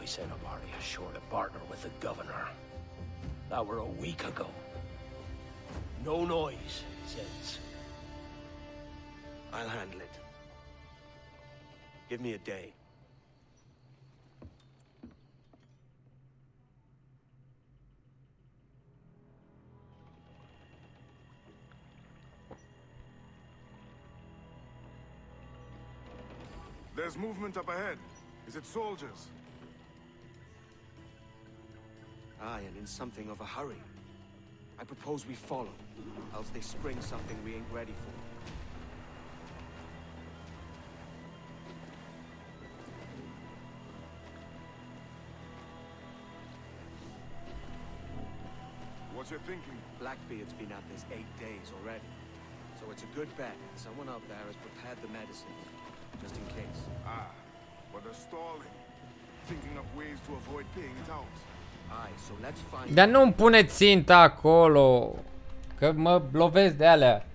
We sent a party ashore to partner with the governor. That were a week ago. No noise, since. I'll handle it. Give me a day. There's movement up ahead. Is it soldiers? Aye, and in something of a hurry. I propose we follow, else they spring something we ain't ready for. What you thinking? Blackbeard's been at this eight days already. So it's a good bet someone out there has prepared the medicine. Just in case. Ah, but they're stalling. Thinking up ways to avoid paying it out. Aye, so let's find. Dar nu-mi pune ținta acolo, că mă lovesc de alea.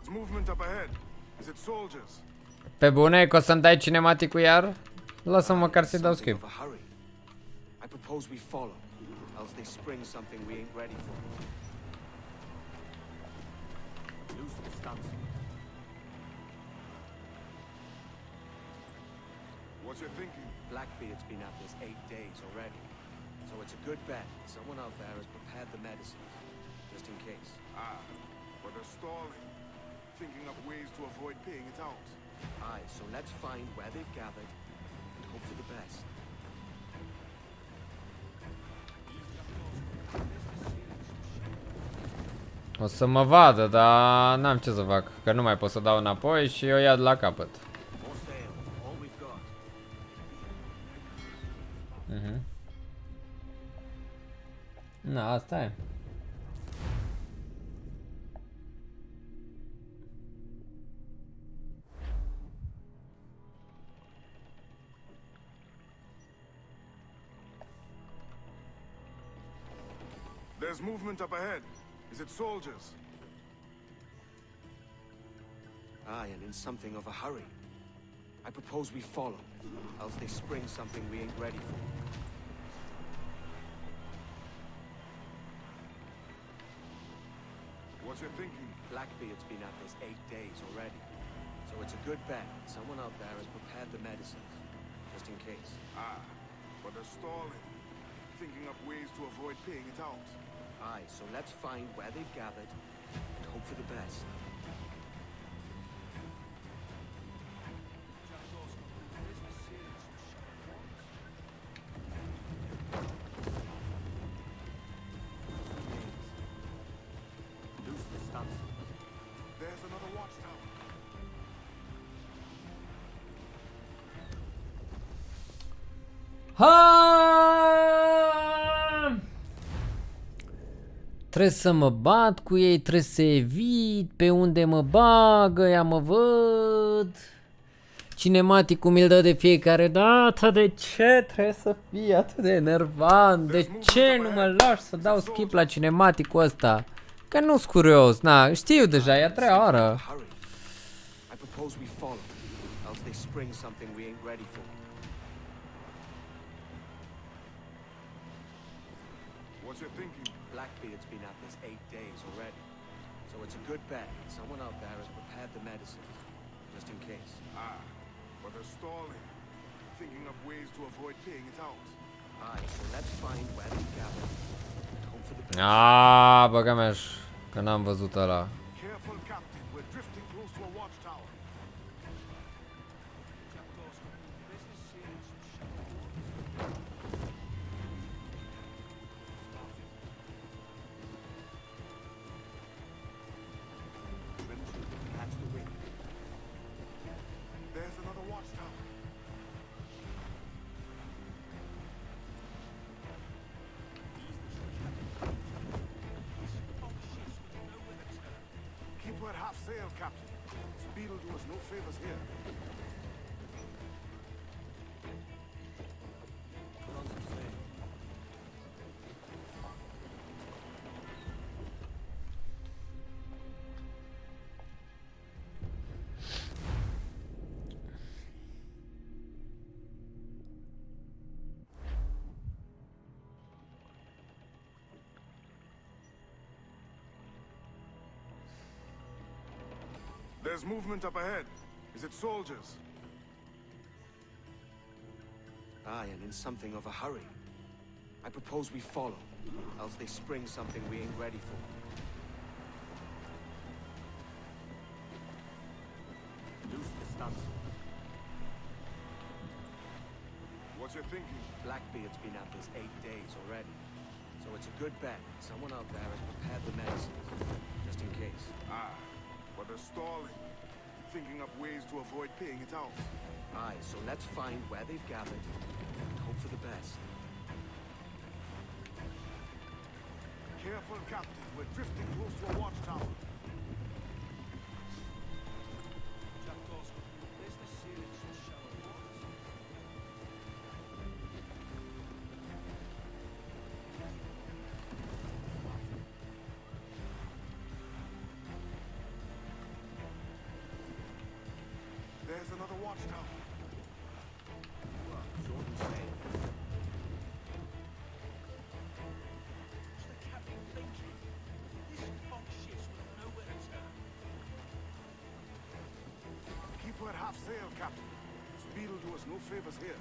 There's movement up ahead. Pe bune, că o să-mi dai cinematicul iar? Lasă-mă măcar să-i dau skip. what you're thinking. Blackbeard's been at this eight days already. So it's a good bet that someone out there has prepared the medicines, just in case. Ah, but they're stalling. Thinking of ways to avoid paying it out. Aye, so let's find where they've gathered and hope for the best. O să mă vadă, dar n-am ce să fac, că nu mai pot să dau înapoi și eu ia de la capăt. Uh-huh. Na, asta e. There's movement up ahead. Is it soldiers? Aye, and in something of a hurry. I propose we follow, else they spring something we ain't ready for. What you're thinking? Blackbeard's been at this eight days already. So it's a good bet that someone out there has prepared the medicines, just in case. Ah, but they're stalling. Thinking up ways to avoid paying it out. Aye, so let's find where they've gathered and hope for the best. Loose the stumps. There's another watchtower. Trebuie să mă bat cu ei, trebuie să evit pe unde mă bagă, ia mă văd. Cinematic-ul mi-l dă de fiecare dată, de ce trebuie să fie atât de enervant? De ce nu mă lași să dau skip la cinematic-ul ăsta? Că nu-s curios, na, știu deja, e a treia oară. Blackbeard's been at this eight days already, so it's a good bet that someone out there has prepared the medicines, just in case. Ah, but they're stalling, thinking up ways to avoid paying it out. Aye, so let's find where they've gathered. Hope for the best. Ah, băgameș, că n-am văzut ăla. Careful, Captain, we're drifting close to a watchtower. There's movement up ahead. Is it soldiers? Aye, and in something of a hurry. I propose we follow, else they spring something we ain't ready for. Loose the stumps. What you're thinking? Blackbeard's been at this eight days already. So it's a good bet someone out there has prepared the medicines, just in case. Ah. But they're stalling, thinking up ways to avoid paying it out. Aye, so let's find where they've gathered and hope for the best. Careful, Captain. We're drifting close to a watchtower. Beadle do us no favors here.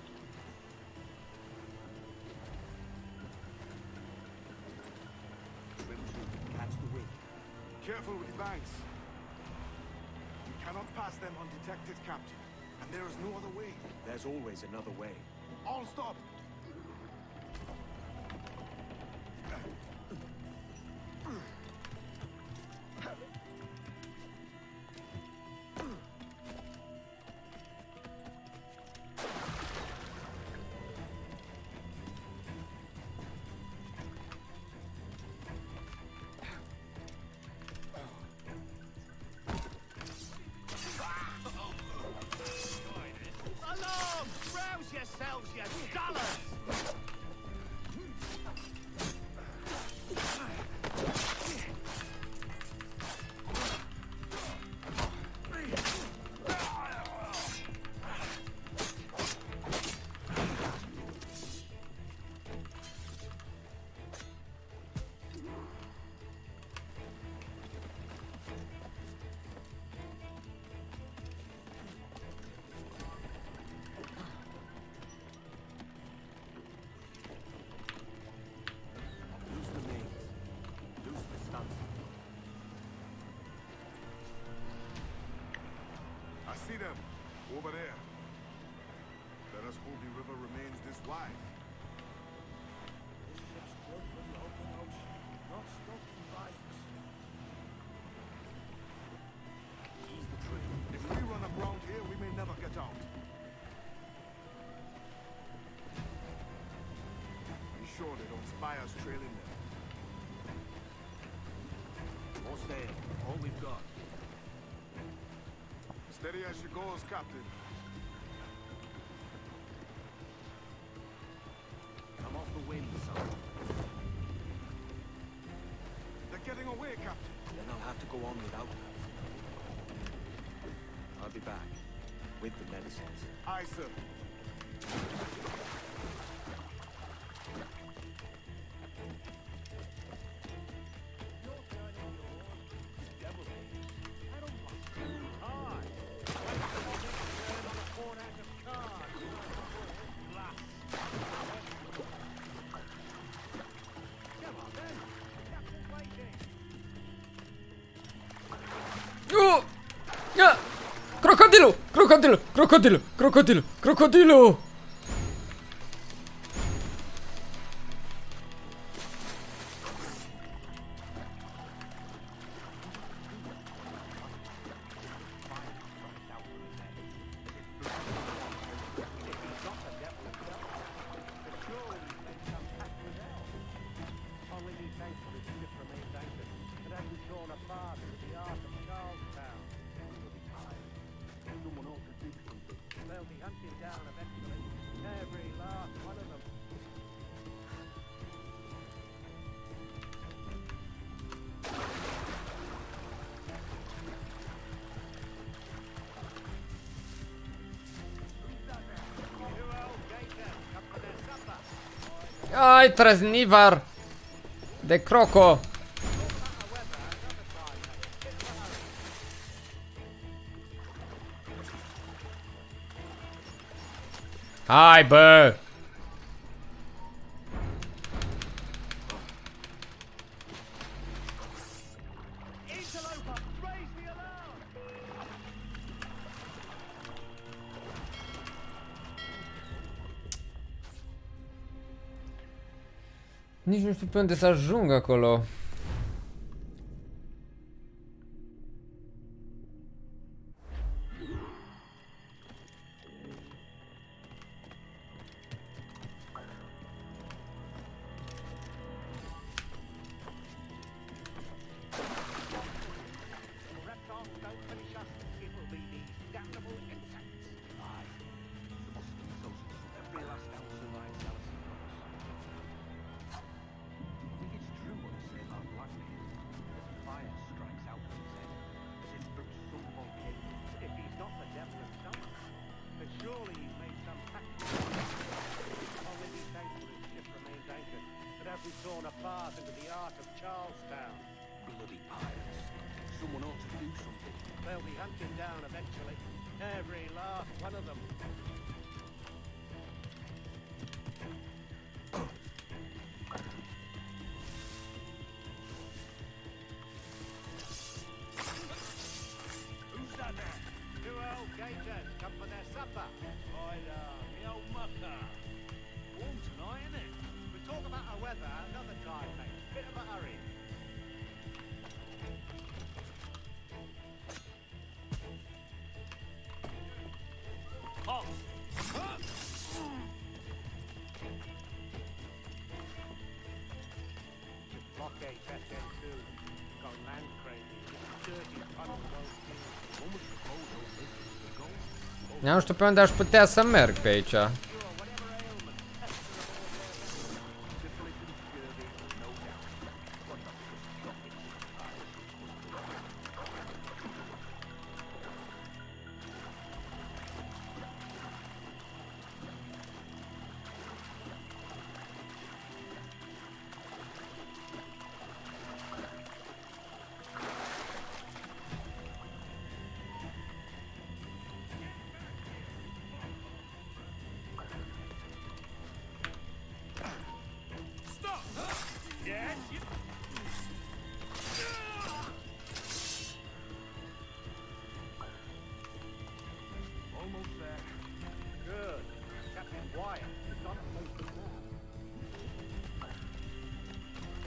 Swim through, catch the wind. Careful with the banks. We cannot pass them undetected, Captain. And there is no other way. There's always another way. All stop! See them over there. Let us hope the river remains this wide. This ship's built for the open ocean, not stoking lights. Ease the tree. If we run aground here, we may never get out. Be sure they don't spy us trailing them. All sail, all we've got. Steady as she goes, Captain. Come off the wind, son. They're getting away, Captain. Then I'll have to go on without her. I'll be back. With the medicines. Aye, sir. Crocodilu, crocodilu, crocodilu, crocodilu! Aj, treznivar de croco. Hai, bă! Nici nu știu pe unde să ajung acolo. They'll be hunted down eventually. Every last one of them. Nu știu pe unde aș putea să merg pe aici.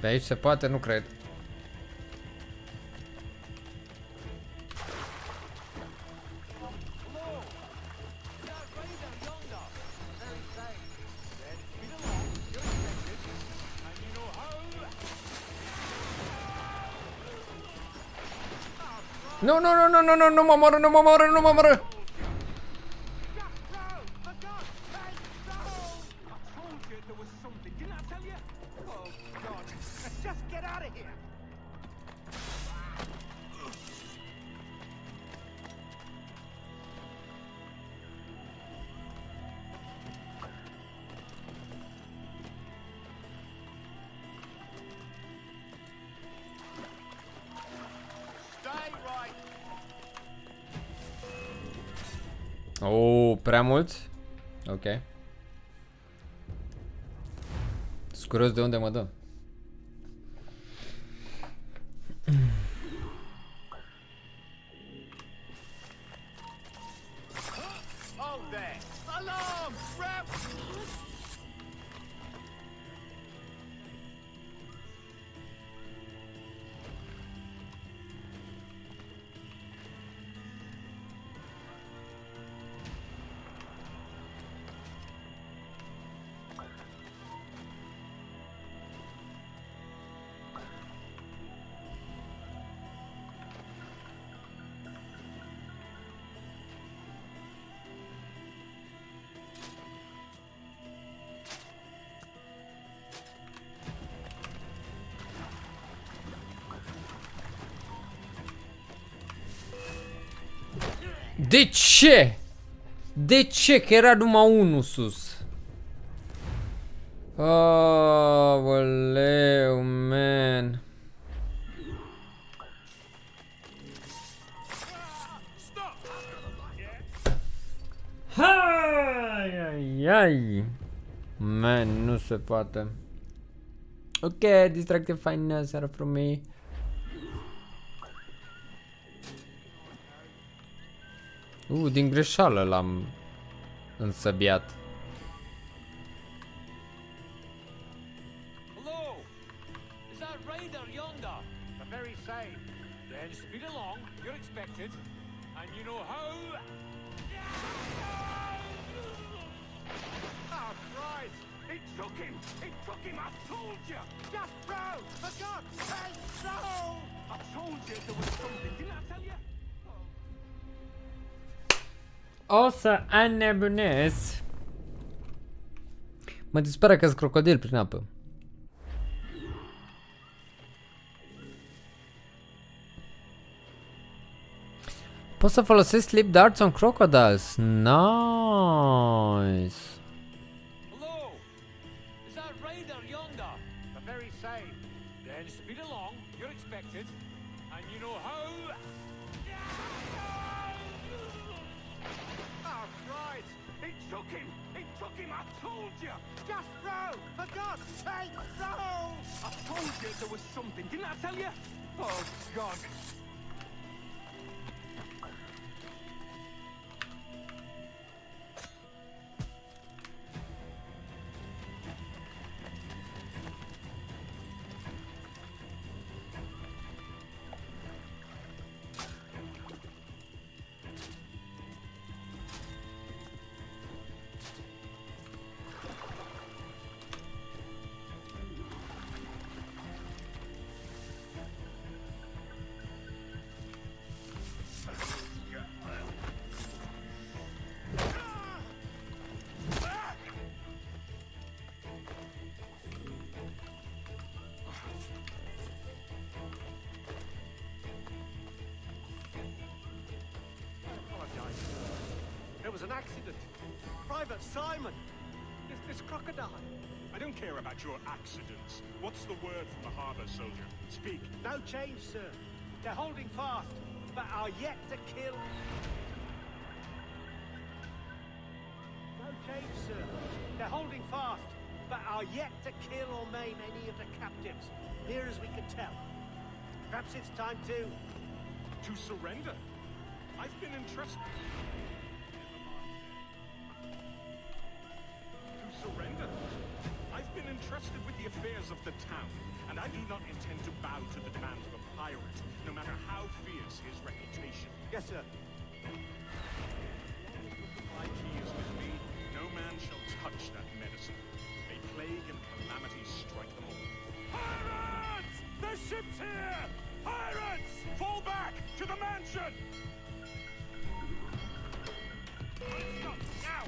Pe aici se poate, nu cred. Nu, nu, nu, nu, nu, nu, nu mă omoră, nu mă omoră, nu mă omoră. Oh, prea mulți? Ok. Sunt curios de unde mă dă. De ce? De ce? Că era numai unul sus. Aoleu, man. Hai, ai, ai. Man, nu se poate. Ok, distractive finance are from me. Uh, din greșeală l-am însăbiat. O să annebunez. Mă disperă că-s crocodil prin apă. Poți să folosesc sleep darts on crocodiles. Nice. was an accident. Private Simon! It's this crocodile. I don't care about your accidents. What's the word from the harbour, soldier? Speak. No change, sir. They're holding fast, but are yet to kill. No change, sir. They're holding fast, but are yet to kill or maim any of the captives, near as we can tell. Perhaps it's time to... To surrender? I've been entrusted... To surrender? I've been entrusted with the affairs of the town, and I do not intend to bow to the demands of a pirate, no matter how fierce his reputation. Yes, sir. My key is with me. No man shall touch that medicine. May plague and calamity strike them all. Pirates! The ship's here! Pirates! Fall back to the mansion! Stop now!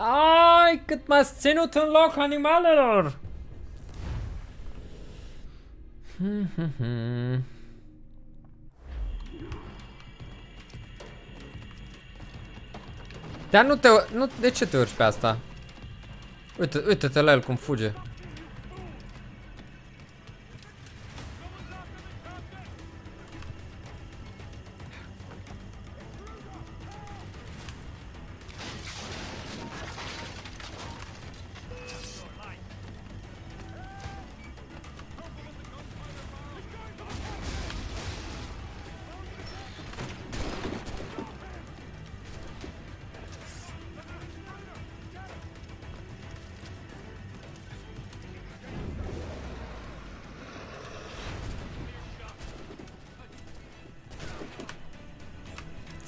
Ay, cât mă țin în loc animalelor! Dar nu te... Nu, de ce te urci pe asta? Uite, uite-te la el cum fuge.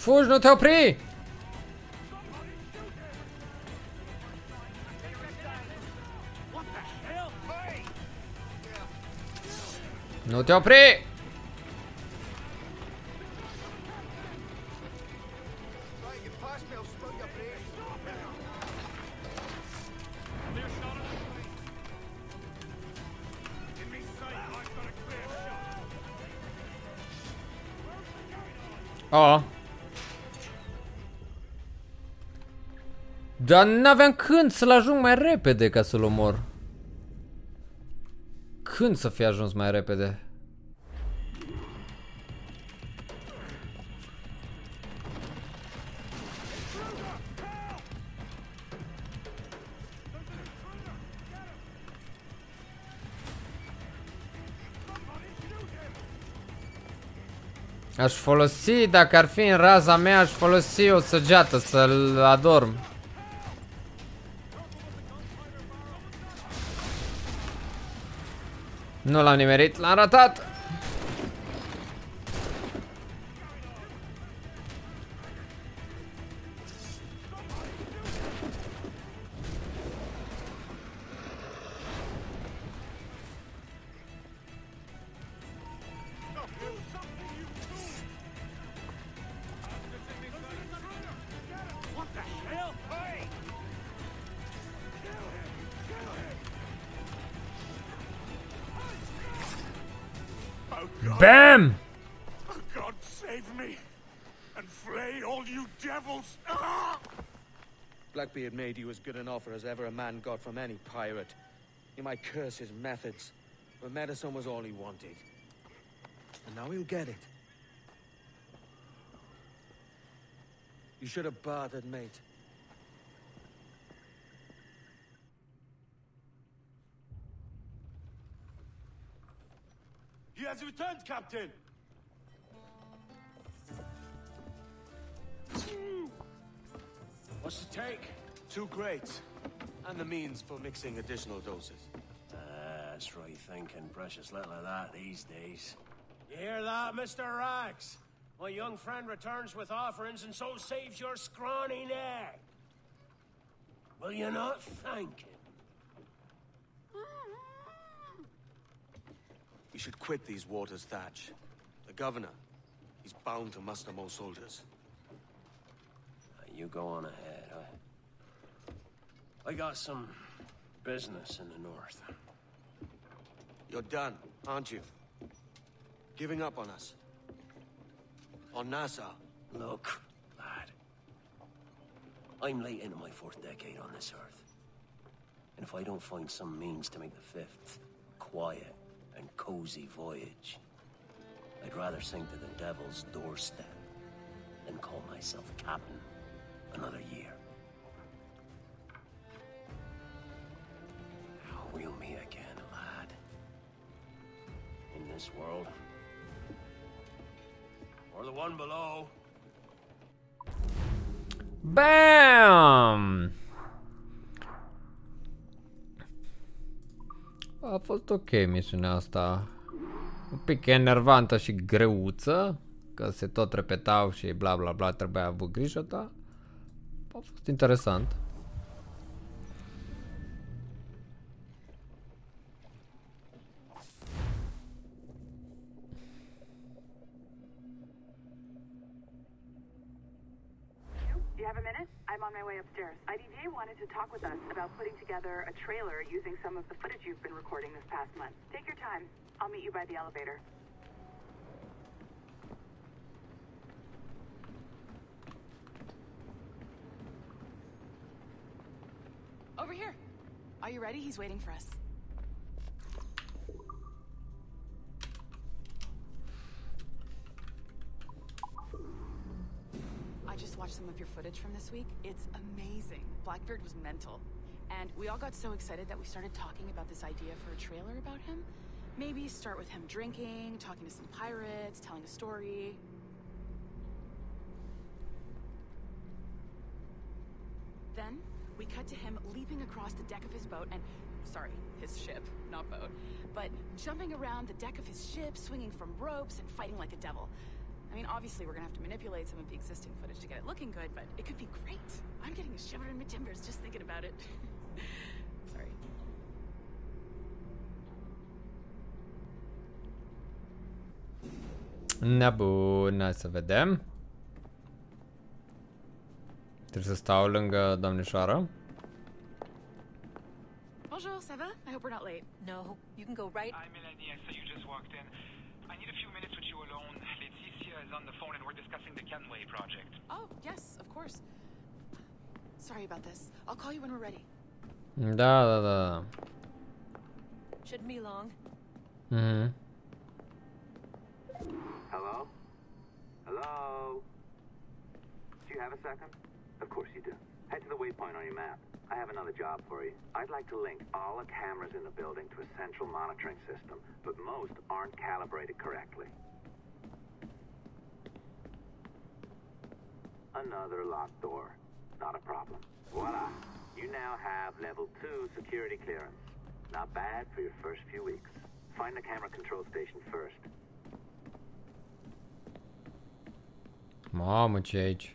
Fugi, nu te opri! Nu te opri! Oh. Dar n-aveam când să-l ajung mai repede ca să-l omor. Când să fi ajuns mai repede? Aș folosi, dacă ar fi în raza mea, aș folosi o săgeată să-l adorm. Nu l-am nimerit, l-am ratat! Bam! Oh, God, save me and flay all you devils! Ah! Blackbeard made you as good an offer as ever a man got from any pirate. You might curse his methods, but medicine was all he wanted. And now he'll get it. You should have bartered, mate. He has returned, Captain! What's the take? Two crates. And the means for mixing additional doses. Ah, that's right thinking. Precious little of that these days. You hear that, Mister Rags? My young friend returns with offerings and so saves your scrawny neck. Will you not thank him? We should quit these waters, Thatch. The governor, he's bound to muster more soldiers. You go on ahead. I... I got some business in the north. You're done. aren't you? Giving up on us. On Nassau. Look, lad. I'm late into my fourth decade on this earth. And if I don't find some means to make the fifth quiet and cozy voyage, I'd rather sink to the devil's doorstep than call myself captain another year. We'll meet again, lad. In this world. Or the one below. Bam! A fost ok misiunea asta. Un pic enervantă și greuță, că se tot repetau și bla bla bla, trebuia avut grijă, dar a fost interesant. To talk with us about putting together a trailer using some of the footage you've been recording this past month. Take your time. I'll meet you by the elevator. Over here. Are you ready? He's waiting for us. Watch some of your footage from this week. It's amazing. Blackbeard was mental. And we all got so excited that we started talking about this idea for a trailer about him. Maybe start with him drinking, talking to some pirates, telling a story. Then we cut to him leaping across the deck of his boat and, sorry, his ship, not boat, but jumping around the deck of his ship, swinging from ropes and fighting like a devil. I mean, obviously we're gonna have to manipulate some of the existing footage to get it looking good, but it could be great. I'm getting a shiver in my timbers just thinking about it. Sorry. Na bun, hai să vedem. Trebuie să stau lângă doamnișoară. Bonjour, ça va? I hope we're not late. No, you can go right. I'm Melanie, I saw you just walked in. I need a few minutes with you alone. Leticia is on the phone and we're discussing the Kenway project. Oh, yes, of course. Sorry about this. I'll call you when we're ready. Da, da, da. Shouldn't be long. Mm-hmm. Hello? Hello? Do you have a second? Of course you do. Head to the waypoint on your map. I have another job for you. I'd like to link all the cameras in the building to a central monitoring system, but most aren't calibrated correctly. Another locked door. Not a problem. Voila. You now have level two security clearance. Not bad for your first few weeks. Find the camera control station first. Mamă, ce aici?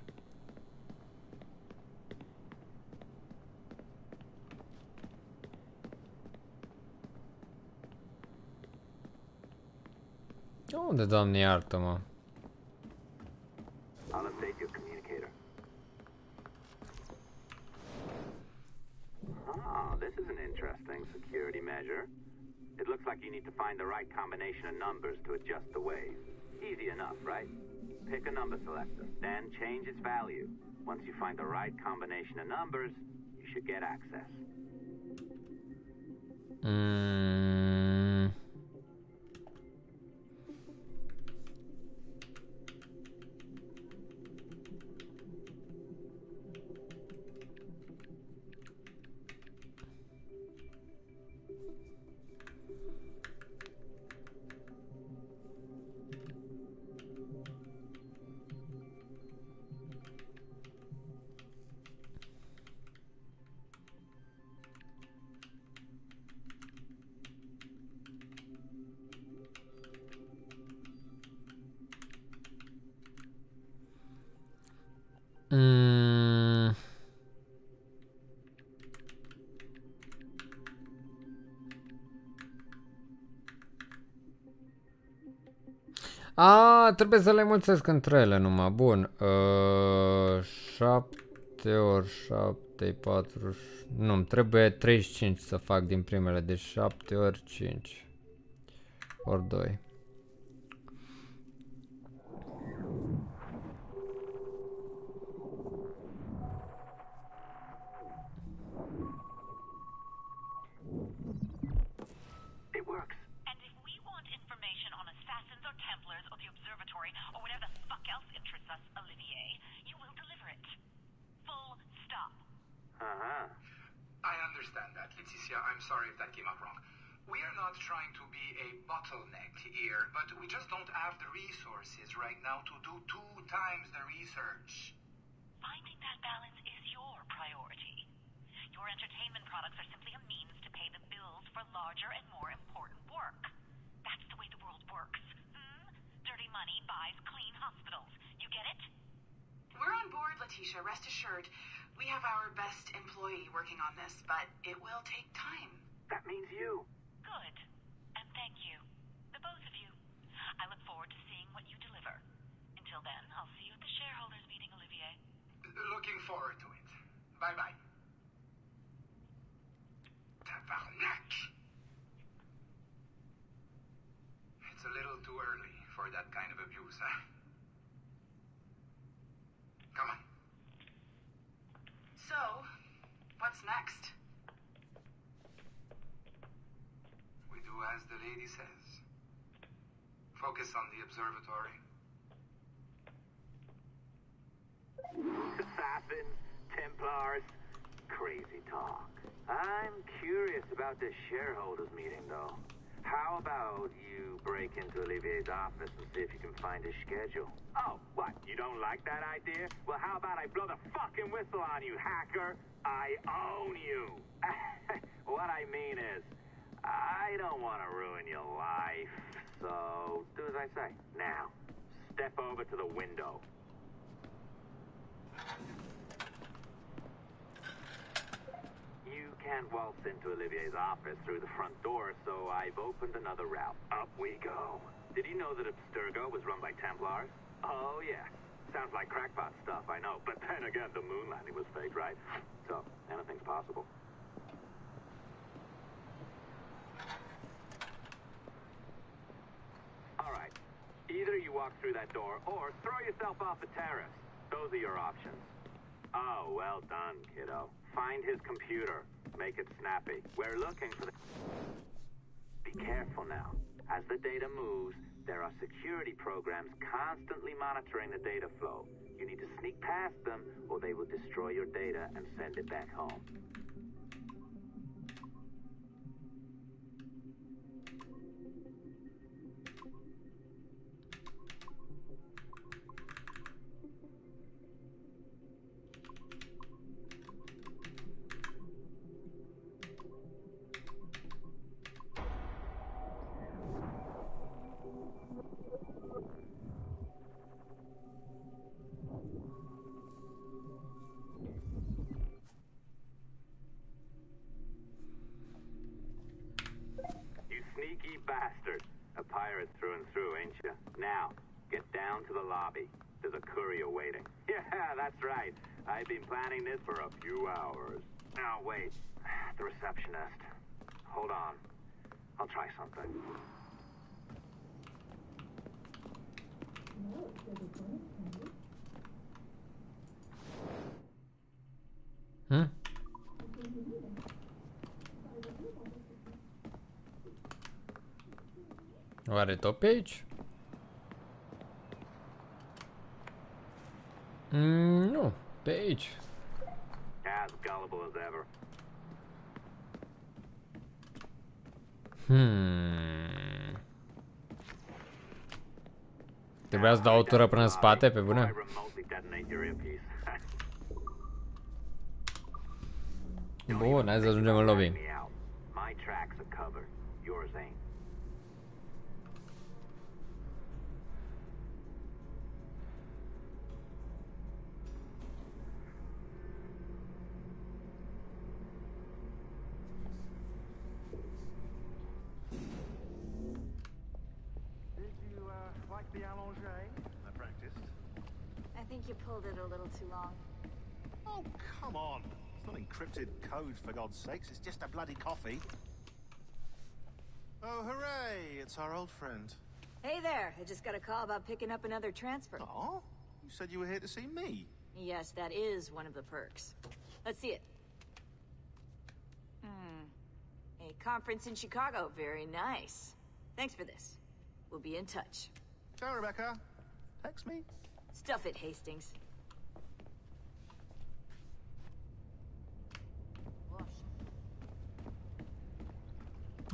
Unde, Doamne, iartă-mă? Ah, this is an interesting security measure. It looks like you need to find the right combination of numbers to adjust the wave. Easy enough, right? Pick a number selector, then change its value. Once you find the right combination of numbers, you should get access. Mm. A, trebuie să le mulțesc între ele numai. Bun. Uh, șapte ori șapte, patru... Nu, îmi trebuie treizeci și cinci să fac din primele. Deci șapte ori cinci. ori doi. On the observatory. Assassins, Templars, crazy talk. I'm curious about this shareholders meeting, though. How about you break into Olivier's office and see if you can find his schedule? Oh, what? You don't like that idea? Well, how about I blow the fucking whistle on you, hacker? I own you. What I mean is, I don't want to ruin your life. So, do as I say. Now, step over to the window. You can't waltz into Olivier's office through the front door, so I've opened another route. Up we go. Did you know that Abstergo was run by Templars? Oh, yeah. Sounds like crackpot stuff, I know. But then again, the moon landing was fake, right? So, anything's possible. Either you walk through that door, or throw yourself off the terrace. Those are your options. Oh, well done, kiddo. Find his computer. Make it snappy. We're looking for the... Be careful now. As the data moves, there are security programs constantly monitoring the data flow. You need to sneak past them, or they will destroy your data and send it back home. I've been planning this for a few hours. Now, wait. The receptionist. Hold on. I'll try something. Hmm? Oare tot pe aici? Mm, nu. Pe aici. As gullible as ever. Hmm. Trebuia să dau o tură până în spate, pe bune? Bun, hai să ajungem în lobby. Too long. Oh, come on. It's not encrypted code, for God's sakes. It's just a bloody coffee. Oh, hooray! It's our old friend. Hey there! I just got a call about picking up another transfer. Oh, you said you were here to see me. Yes, that is one of the perks. Let's see it. Hmm. A conference in Chicago. Very nice. Thanks for this. We'll be in touch. Ciao, Rebecca. Text me. Stuff it, Hastings.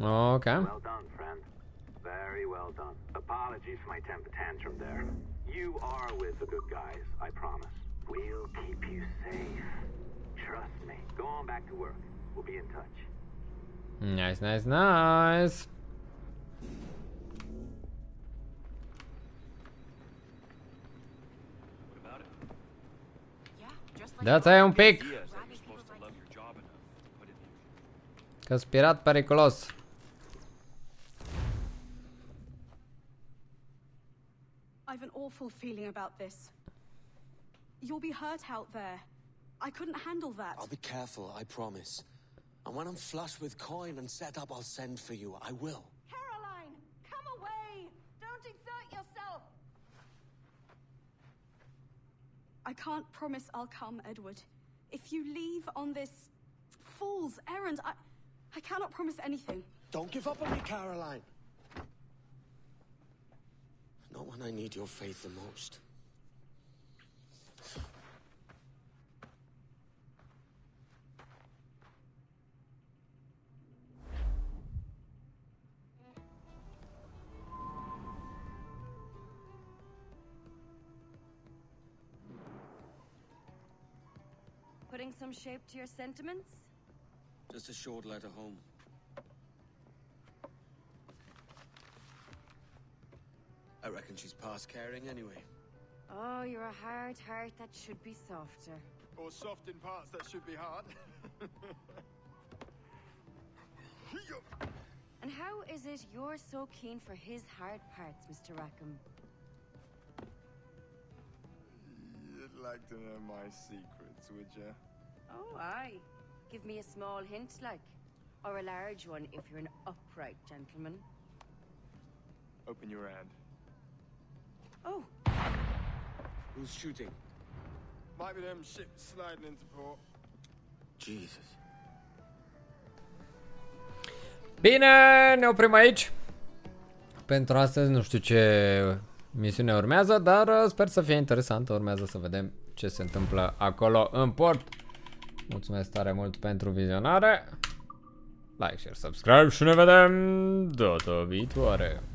Okay. Well done, friend. Very well done. Apologies for my temper tantrum there. You are with the good guys, I promise. We'll keep you safe. Trust me. Go on back to work. We'll be in touch. Nice, nice, nice. What about it? Yeah, just like that's how you pick. Că-s pirat periculos. I've an awful feeling about this. You'll be hurt out there. I couldn't handle that. I'll be careful, I promise. And when I'm flush with coin and set up, I'll send for you. I will. Caroline, come away! Don't exert yourself! I can't promise I'll come, Edward. If you leave on this fool's errand, I... I cannot promise anything. Don't give up on me, Caroline. Not when I need your faith the most. Putting some shape to your sentiments? Just a short letter home. I reckon she's past caring anyway. Oh, you're a hard heart that should be softer. Or soft in parts that should be hard. And how is it you're so keen for his hard parts, Mister Rackham? You'd like to know my secrets, would you? Oh, aye. Give me a small hint, like, or a large one if you're an upright gentleman. Open your hand. Oh! Who's shooting? Might be them ships sliding into port. Jesus. Bine, ne oprim aici. Pentru astăzi nu știu ce misiune urmează, dar sper să fie interesantă. Urmează să vedem ce se întâmplă acolo în port. Mulțumesc tare mult pentru vizionare. Like, share, subscribe și ne vedem data viitoare.